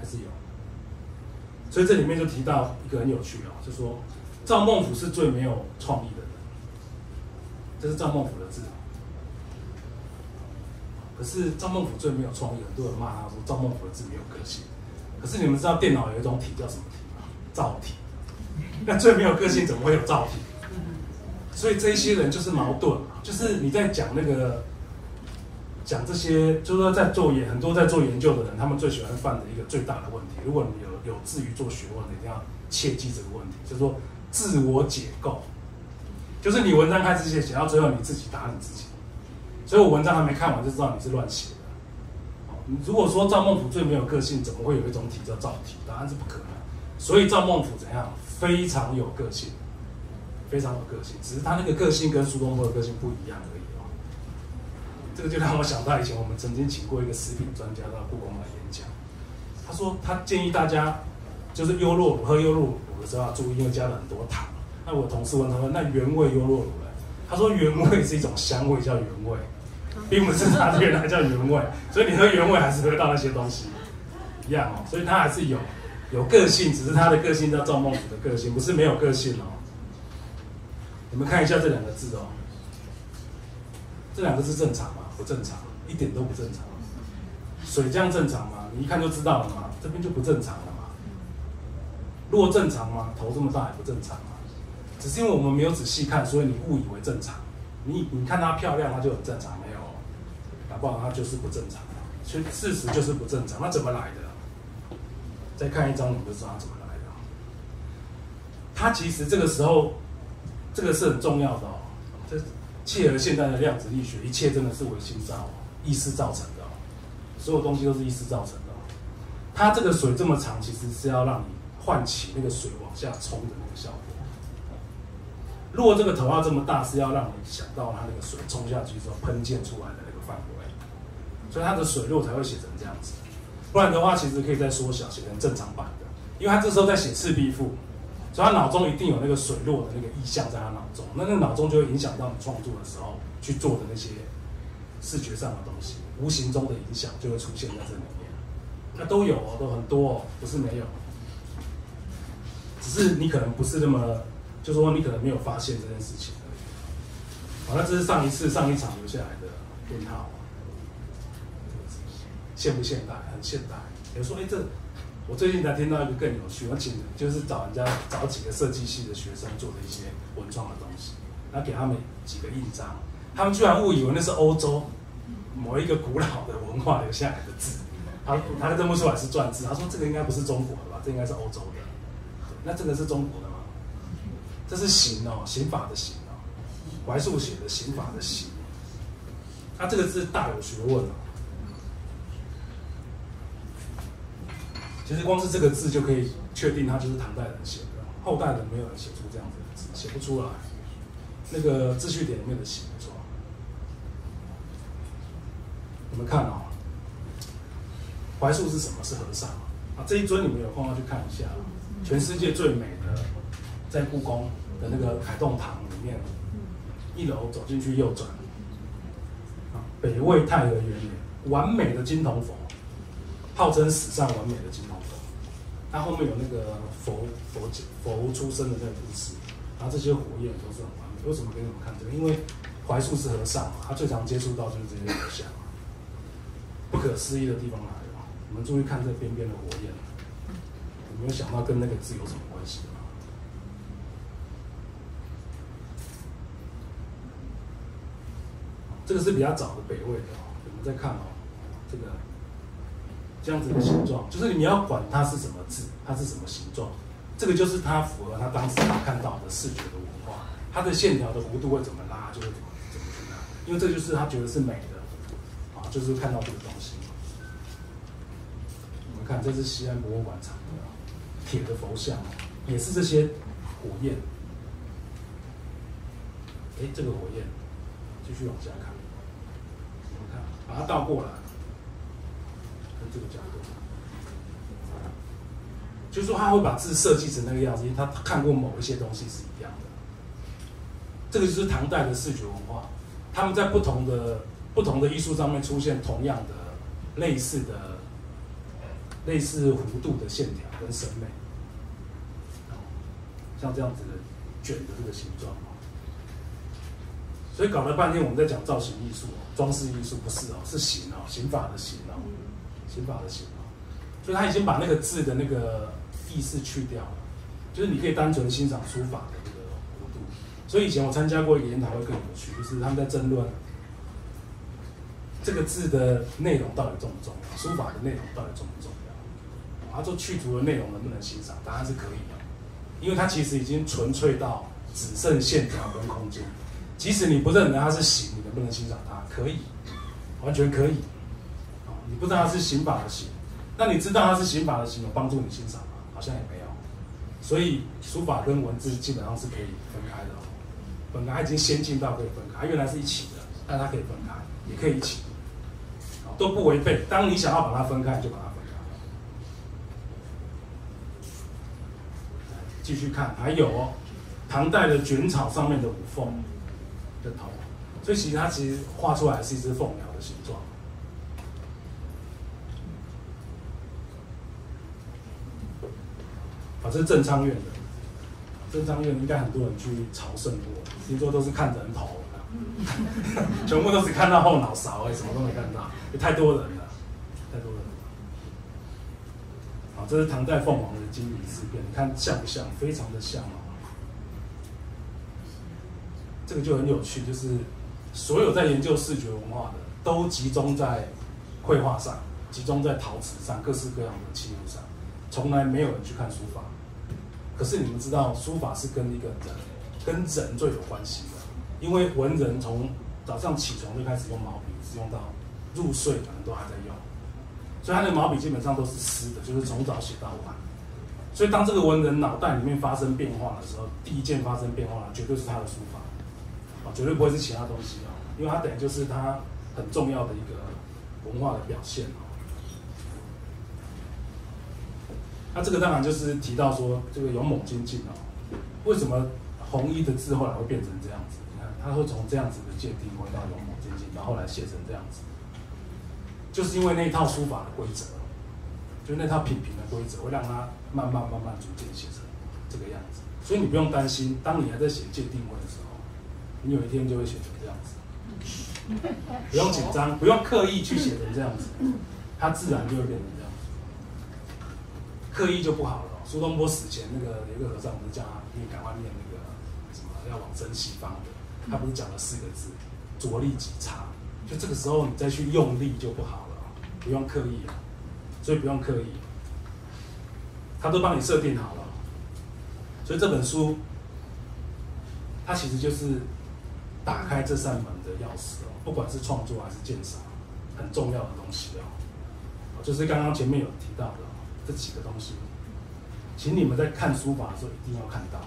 还是有。所以这里面就提到一个很有趣哦，就说。赵孟俯是最没有创意的人，这是赵孟俯的字。可是赵孟俯最没有创意，很多人骂他说赵孟俯的字没有个性。可是你们知道电脑有一种体叫什么体吗？造体。那最没有个性怎么会有造体？所以这一些人就是矛盾嘛，就是你在讲那个讲这些，就是说在做研很多在做研究的人，他们最喜欢犯的一个最大的问题。如果你有有志于做学问的，一定要切记这个问题，就是说。自我解构，就是你文章开始写，写到最后你自己打你自己。所以我文章还没看完就知道你是乱写的。如果说赵孟俯最没有个性，怎么会有一种体叫造体？答案是不可能。所以赵孟俯怎样？非常有个性，非常有个性。只是他那个个性跟苏东坡的个性不一样而已哦。这个就让我想到以前我们曾经请过一个食品专家到故宫来演讲，他说他建议大家就是优酪乳喝优酪乳的时候要注意，因为加了很多糖。那我同事问他说：“那原味优酪乳呢？”他说：“原味是一种香味，叫原味，并不是它原来叫原味。所以你喝原味还是喝到那些东西一样哦。所以它还是有。”有个性，只是他的个性叫赵孟俯的个性，不是没有个性哦。你们看一下这两个字哦，这两个字正常吗？不正常，一点都不正常。水这样正常吗？你一看就知道了嘛，这边就不正常了嘛。若正常吗？头这么大也不正常嘛。只是因为我们没有仔细看，所以你误以为正常。你你看它漂亮，它就很正常，没有，搞不好它就是不正常。所以事实就是不正常，那怎么来的？再看一张，你就知道他怎么来的。他其实这个时候，这个是很重要的哦。这契合现在的量子力学，一切真的是唯心造、哦、意识造成的、哦，所有东西都是意识造成的、哦。他这个水这么长，其实是要让你唤起那个水往下冲的那个效果。如果这个头要这么大，是要让你想到它那个水冲下去之后喷溅出来的那个范围，所以它的水落才会写成这样子。不然的话，其实可以再缩小，写成正常版的。因为他这时候在写《赤壁赋》，所以他脑中一定有那个水落的那个意象在他脑中，那那个脑中就会影响到你创作的时候去做的那些视觉上的东西，无形中的影响就会出现在这里面。那都有哦，都很多哦，不是没有，只是你可能不是那么，就说你可能没有发现这件事情而已。好，那这是上一次上一场留下来的编号。现不现代？很现代。有人说，哎、欸，这我最近才听到一个更有趣，我请就是找人家找几个设计系的学生做的一些文创的东西，然后给他们几个印章，他们居然误以为那是欧洲某一个古老的文化留下来的字，他他认不出来是篆字，他说这个应该不是中国的吧，这应该是欧洲的。那这个是中国的吗？这是刑哦，刑法的刑哦，槐树写的刑法的刑，他、啊、这个字大有学问哦。其实光是这个字就可以确定，它就是唐代人写的，后代人没有人写出这样子的字，写不出来。那个《秩序典》里面的写作，你们看哦，槐树是什么？是和尚啊！这一尊你们有空要去看一下，全世界最美的，在故宫的那个凯洞堂里面，一楼走进去右转，啊，北魏太和元年，完美的金铜佛。号称史上完美的金铜佛，它后面有那个佛佛佛出生的那个故事，然后这些火焰都是很完美。为什么给你们看这个？因为槐树是和尚嘛，他最常接触到就是这些佛像。不可思议的地方来了，你们注意看这边边的火焰，有没有想到跟那个字有什么关系吗？这个是比较早的北魏的哦，你们再看哦，这个。这样子的形状，就是你要管它是什么字，它是什么形状，这个就是它符合他当时他看到的视觉的文化，它的线条的弧度会怎么拉就会怎么怎么拉，因为这就是他觉得是美的，啊，就是看到这个东西。我们看，这是西安博物馆藏的铁的佛像，也是这些火焰。哎、欸，这个火焰，继续往下看，我们看，把它倒过来。这个角度，就是说他会把字设计成那个样子，因为他看过某一些东西是一样的。这个就是唐代的视觉文化，他们在不同的不同的艺术上面出现同样的类似的类似弧度的线条跟审美，像这样子的卷的这个形状。所以搞了半天我们在讲造型艺术、装饰艺术，不是哦，是形哦，刑法的形哦。刑法的刑哦，所以他已经把那个字的那个意思去掉了，就是你可以单纯欣赏书法的那个弧度。所以以前我参加过一个研讨会更有趣，就是他们在争论这个字的内容到底重不重要，书法的内容到底重不重要。他说去除了内容能不能欣赏，答案是可以的，因为它其实已经纯粹到只剩线条跟空间。即使你不认为它是形，你能不能欣赏它？可以，完全可以。你不知道它是刑法的刑，那你知道它是刑法的刑，有帮助你欣赏吗？好像也没有。所以书法跟文字基本上是可以分开的哦。本来已经先进到可以分开，原来是一起的，但它可以分开，也可以一起，都不违背。当你想要把它分开，就把它分开。继续看，还有哦，唐代的卷草上面的五凤的头，所以其实它其实画出来是一只凤鸟的形状。 啊、这是正昌院的，正昌院应该很多人去朝圣过，听说都是看人头，全部都是看到后脑勺而已，什么都没看到，也太多人了，太多人了。好、啊，这是唐代凤凰的金鱼事变，你看像不像？非常的像哦。这个就很有趣，就是所有在研究视觉文化的，都集中在绘画上，集中在陶瓷上，各式各样的器物上，从来没有人去看书法。 可是你们知道，书法是跟一个人、跟人最有关系的，因为文人从早上起床就开始用毛笔，一直用到入睡，可能都还在用，所以他的毛笔基本上都是湿的，就是从早写到晚。所以当这个文人脑袋里面发生变化的时候，第一件发生变化的绝对是他的书法，啊，绝对不会是其他东西哦，因为它等于就是他很重要的一个文化的表现哦。 那、啊、这个当然就是提到说，这个勇猛精进哦，为什么弘一的字后来会变成这样子？你看，他会从这样子的界定回到勇猛精进，然后后来写成这样子，就是因为那一套书法的规则，就那套品评的规则，会让他慢慢慢慢逐渐写成这个样子。所以你不用担心，当你还在写界定位的时候，你有一天就会写成这样子，不用紧张，不用刻意去写成这样子，它自然就会变成这样。 刻意就不好了、哦。苏东坡死前那个有一个和尚，不是叫他念赶快念那个什么要往生西方的，他不是讲了四个字“着力即差”，就这个时候你再去用力就不好了、哦，不用刻意了，所以不用刻意，他都帮你设定好了。所以这本书，它其实就是打开这扇门的钥匙哦，不管是创作还是鉴赏，很重要的东西哦，就是刚刚前面有提到的。 这几个东西，请你们在看书法的时候一定要看到。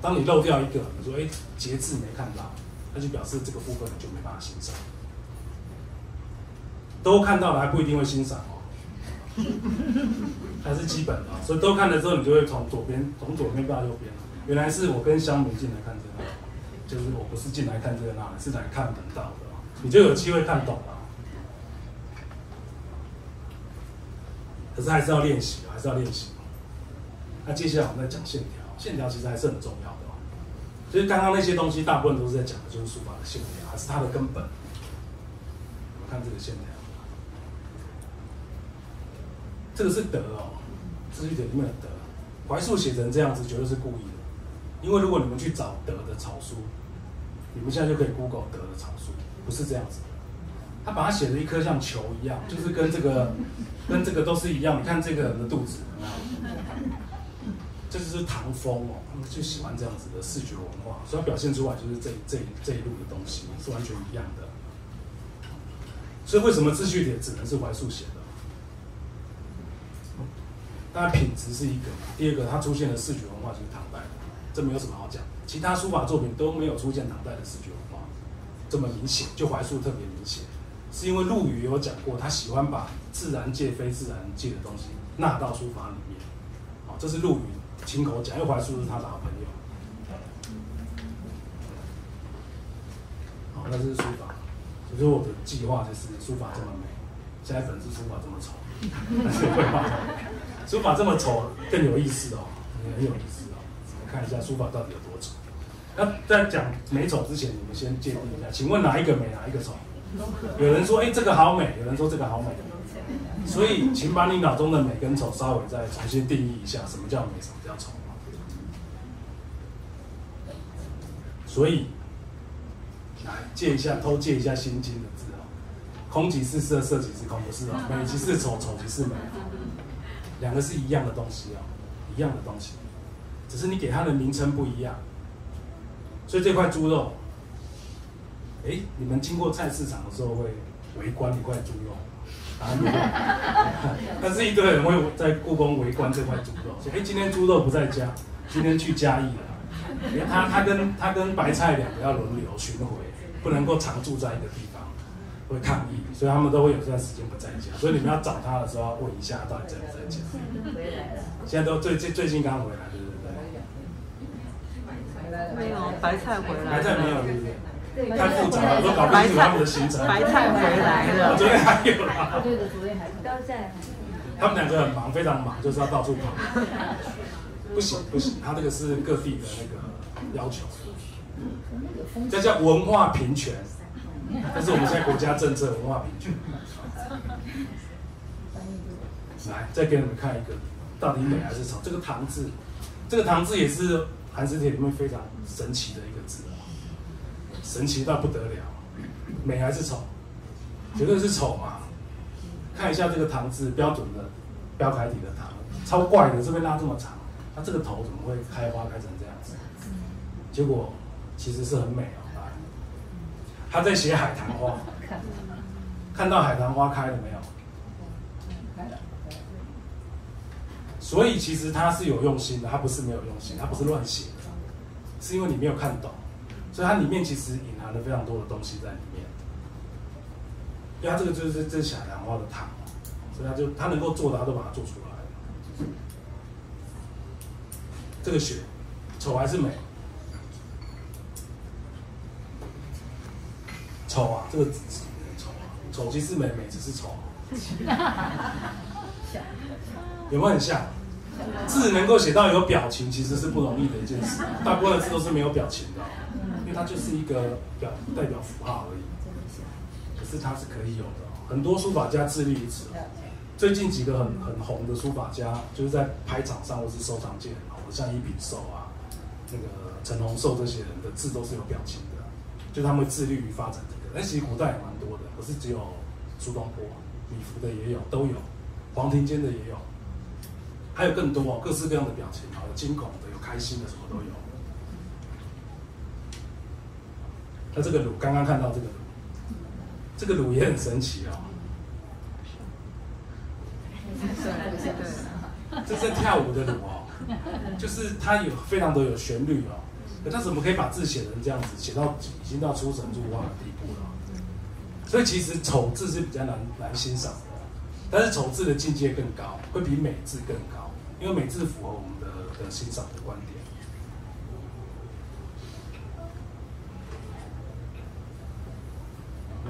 当你漏掉一个，你说哎节制没看到，那就表示这个部分你就没办法欣赏。都看到了还不一定会欣赏哦，还是基本的、哦。所以都看了之后，你就会从左边从左边到右边。原来是我跟乡民进来看这个，就是我不是进来看这个那，是来看门道的、哦，你就有机会看懂了。 可是还是要练习，还是要练习。那接下来我们再讲线条，线条其实还是很重要的哦。就是刚刚那些东西，大部分都是在讲的就是书法的线条，还是它的根本。我们看这个线条，这个是德哦，这是一点里面的德。怀素写成这样子，绝对是故意的。因为如果你们去找德的草书，你们现在就可以 Google 德的草书，不是这样子的。 他把它写了一颗像球一样，就是跟这个、跟这个都是一样。你看这个人的肚子，这就是唐风哦，他们就喜欢这样子的视觉文化，所以表现出来就是这这这一路的东西是完全一样的。所以为什么自序帖只能是怀素写的？当然品质是一个，第二个它出现的视觉文化就是唐代的，这没有什么好讲。其他书法作品都没有出现唐代的视觉文化这么明显，就怀素特别明显。 是因为陆羽有讲过，他喜欢把自然界、非自然界的东西纳到书法里面。好，这是陆羽亲口讲，因为怀素是他的好朋友。好，那是书法。所以我的计划就是书法这么美，下一本是书法这么丑，但是绘画书法这么丑更有意思哦，很有意思哦。我们看一下书法到底有多丑。那在讲美丑之前，你们先界定一下，请问哪一个美，哪一个丑？ 有人说，哎、欸，这个好美；有人说这个好美。所以，请把你脑中的美跟丑稍微再重新定义一下，什么叫美，什么叫丑。所以，来借一下，偷借一下《心经》的字哦。空即是色，色即是空，不是哦。美即是丑，丑即是美，两个是一样的东西哦，一样的东西，只是你给它的名称不一样。所以这块猪肉。 哎，你们经过菜市场的时候会围观一块猪肉，但是一堆人会在故宫围观这块猪肉，说：“哎、欸，今天猪肉不在家，今天去嘉义了。欸”他他跟他跟白菜两个要轮流巡回，不能够常住在一个地方，会抗议，所以他们都会有段时间不在家。所以你们要找他的时候，要问一下到底在不在家。现在都最最最近刚回来，对不对？没有白菜回来，白菜没有，对不对？ 太复杂了，都搞不清楚他们的行程。白菜回来了，昨天还有啦。对的，昨天还有。他们两个很忙，非常忙，就是要到处跑。不行不行，他这个是各地的那个要求。这叫文化平权，但是我们现在国家政策文化平权。来，再给你们看一个，到底美还是丑？这个“唐”字，这个“唐”字也是寒食帖里面非常神奇的一个字。 神奇到不得了，美还是丑？绝对是丑嘛！看一下这个“唐”字，标准的标楷体的“唐”，超怪的，这边拉这么长，它、啊、这个头怎么会开花开成这样子？结果其实是很美哦。他在写海棠花，看到海棠花开了没有？所以其实他是有用心的，他不是没有用心，他不是乱写的，是因为你没有看懂。 所以它里面其实隐含了非常多的东西在里面，因为它这个就是这是海棠花的糖，所以它就它能够做的，它都把它做出来了。这个雪，丑还是美？丑啊，这个丑啊，丑即是美，美只是丑。有没有很像？字能够写到有表情，其实是不容易的一件事，大部分的字都是没有表情的。 因为它就是一个表代表符号而已，可是它是可以有的、哦。很多书法家致力于此。最近几个很很红的书法家，就是在拍场上或是收藏界很红，像伊秉寿啊、那个陈洪寿这些人的字都是有表情的，就他们致力于发展这个。但其实古代也蛮多的，不是只有苏东坡、米芾的也有，都有；黄庭坚的也有，还有更多、哦、各式各样的表情，有惊恐的，有开心的，什么都有。 那这个鲁，刚刚看到这个鲁，这个鲁也很神奇哦。这是跳舞的鲁哦，就是它有非常的有旋律哦。可它怎么可以把字写成这样子，写到已经到出神入化的地步了？所以其实丑字是比较难难欣赏的，但是丑字的境界更高，会比美字更高，因为美字符合我们的的欣赏的观点。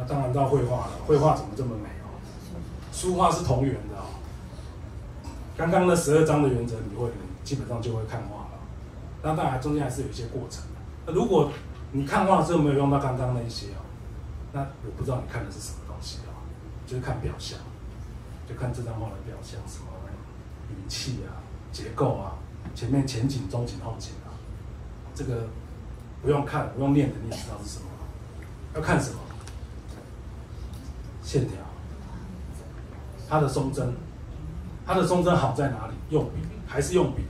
那当然到绘画了，绘画怎么这么美哦？书画是同源的哦。刚刚那十二章的原则，你会基本上就会看画了。那当然中间还是有一些过程。那如果你看画的时候没有用到刚刚那一些哦，那我不知道你看的是什么东西哦，就是看表象，就看这张画的表象，什么语气啊、结构啊、前面前景、中景、后景啊，这个不用看，不用念的，你也知道是什么。要看什么？ 线条，它的松针，它的松针好在哪里？用笔还是用笔？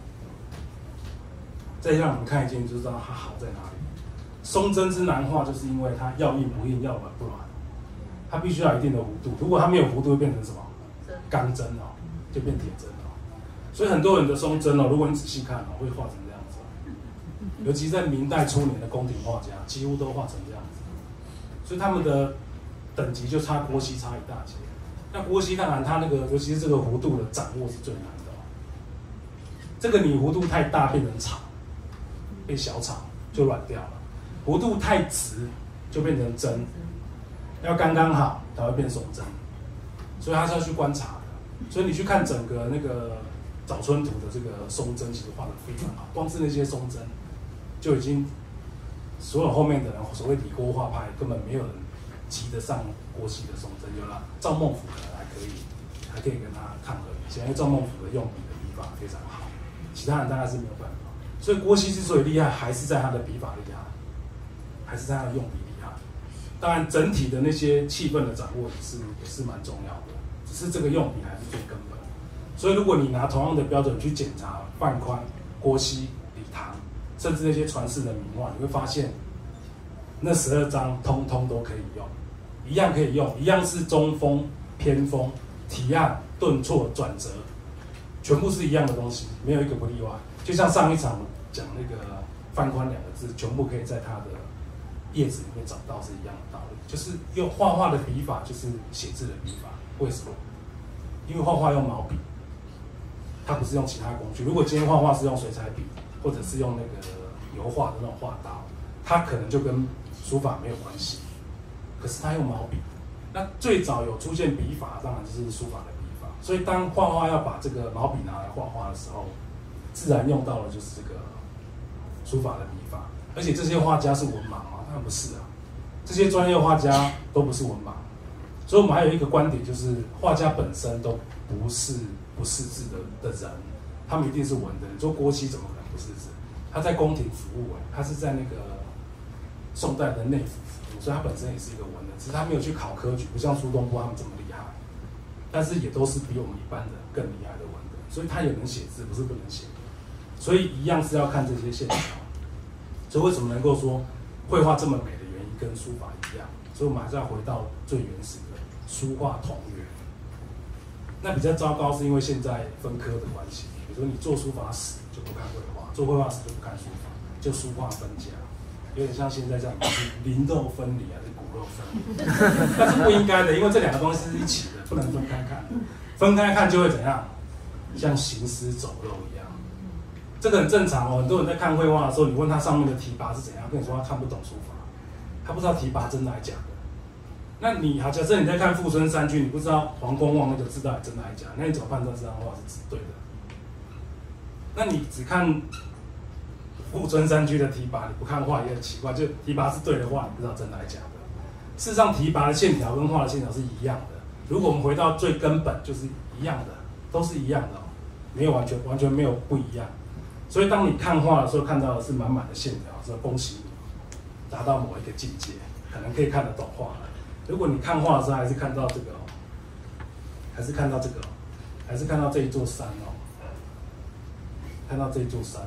再让我们看一件就知道它好在哪里。松针之难画，就是因为它要硬不硬，要软不软，它必须要有一定的弧度。如果它没有弧度，会变成什么？钢针哦，就变铁针哦。所以很多人的松针哦，如果你仔细看哦，会画成这样子。尤其在明代初年的宫廷画家，几乎都画成这样子。所以他们的。 等级就差郭熙差一大截，那郭熙当然他那个，尤其是这个弧度的掌握是最难的、哦。这个你弧度太大变成长，变小长就软掉了；弧度太直就变成针，要刚刚好才会变松针。所以他是要去观察的。所以你去看整个那个早春图的这个松针，其实画的非常好，光是那些松针就已经所有后面的人所谓李郭画派根本没有人。 及得上郭熙的松针，有啦。赵孟俯可能还可以，还可以跟他抗衡一下，因为赵孟俯的用笔的笔法非常好，其他人大概是没有办法。所以郭熙之所以厉害，还是在他的笔法厉害，还是在他的用笔厉害。当然，整体的那些气氛的掌握也是也是蛮重要的，只是这个用笔还是最根本。所以，如果你拿同样的标准去检查范宽、郭熙、李唐，甚至那些传世的名画，你会发现。 那十二章通通都可以用，一样可以用，一样是中锋、偏锋，提案、顿挫、转折，全部是一样的东西，没有一个不例外。就像上一场讲那个放宽两个字，全部可以在它的叶子里面找到是一样的道理，就是用画画的笔法，就是写字的笔法。为什么？因为画画用毛笔，它不是用其他工具。如果今天画画是用水彩笔，或者是用那个油画的那种画刀，它可能就跟书法没有关系。可是它用毛笔，那最早有出现笔法，当然就是书法的笔法。所以当画画要把这个毛笔拿来画画的时候，自然用到的就是这个书法的笔法。而且这些画家是文盲吗？当然不是啊，这些专业画家都不是文盲。所以我们还有一个观点，就是画家本身都不是不识字的的人，他们一定是文的人。你说郭熙怎么可能不识字？他在宫廷服务、欸，他是在那个宋代的内府服务，所以他本身也是一个文人，只是他没有去考科举，不像苏东坡他们这么厉害，但是也都是比我们一般人更厉害的文人，所以他也能写字，不是不能写。所以一样是要看这些线条。所以为什么能够说绘画这么美的原因跟书法一样？所以我们还是要回到最原始的书画同源。那比较糟糕是因为现在分科的关系，比如说你做书法史就不看绘画，做绘画史就不看书法，就书画分家，有点像现在这样灵肉分离还是骨肉分离，但是不应该的，因为这两个东西是一起的，不能分开看。分开看就会怎样？像行尸走肉一样。这个很正常哦，很多人在看绘画的时候，你问他上面的提拔是怎样，跟你说他看不懂书法，他不知道提拔真的还假的。那你好，假设你在看《富春山居》，你不知道王公望那个字到底真的还假的，那你怎么判断这张画是对的？那你只看《富春山居》的提拔，你不看画也很奇怪。就提拔是对的话，你不知道真的还假的。事实上，提拔的线条跟画的线条是一样的。如果我们回到最根本，就是一样的，都是一样的、哦，没有完全完全没有不一样。所以，当你看画的时候，看到的是满满的线条，说恭喜你达到某一个境界，可能可以看得懂画了。如果你看画的时候，还是看到这个、哦，还是看到这个、哦，还是看到这一座山哦，看到这一座山，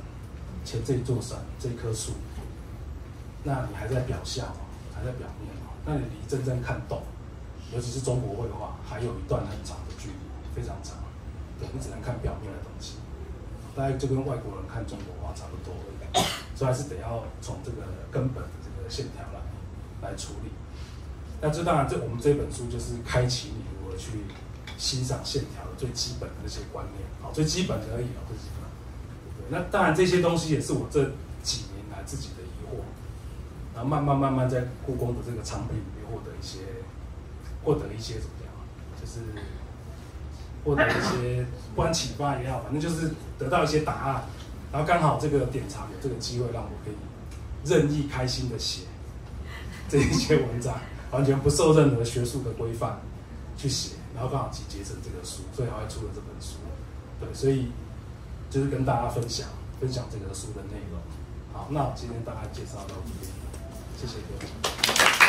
前这一座山，这一棵树，那你还在表象哦，还在表面哦，那你离真正看懂，尤其是中国绘画，还有一段很长的距离，非常长，对，你只能看表面的东西。大概就跟外国人看中国画差不多了，所以还是得要从这个根本的这个线条来来处理。那这当然，这我们这本书就是开启你如何去欣赏线条的最基本的那些观念，好，最基本的而已啊，最基本。对，那当然这些东西也是我这几年来自己的疑惑，然后慢慢慢慢在故宫的这个藏品里面获得一些，获得一些怎么样，就是。获得一些不管启发也好，反正就是得到一些答案，然后刚好这个典藏有这个机会让我可以任意开心的写这一些文章，完全不受任何学术的规范去写，然后刚好集结成这个书，所以才会出了这本书。对，所以就是跟大家分享分享这个书的内容。好，那我今天大概介绍到这边，谢谢各位。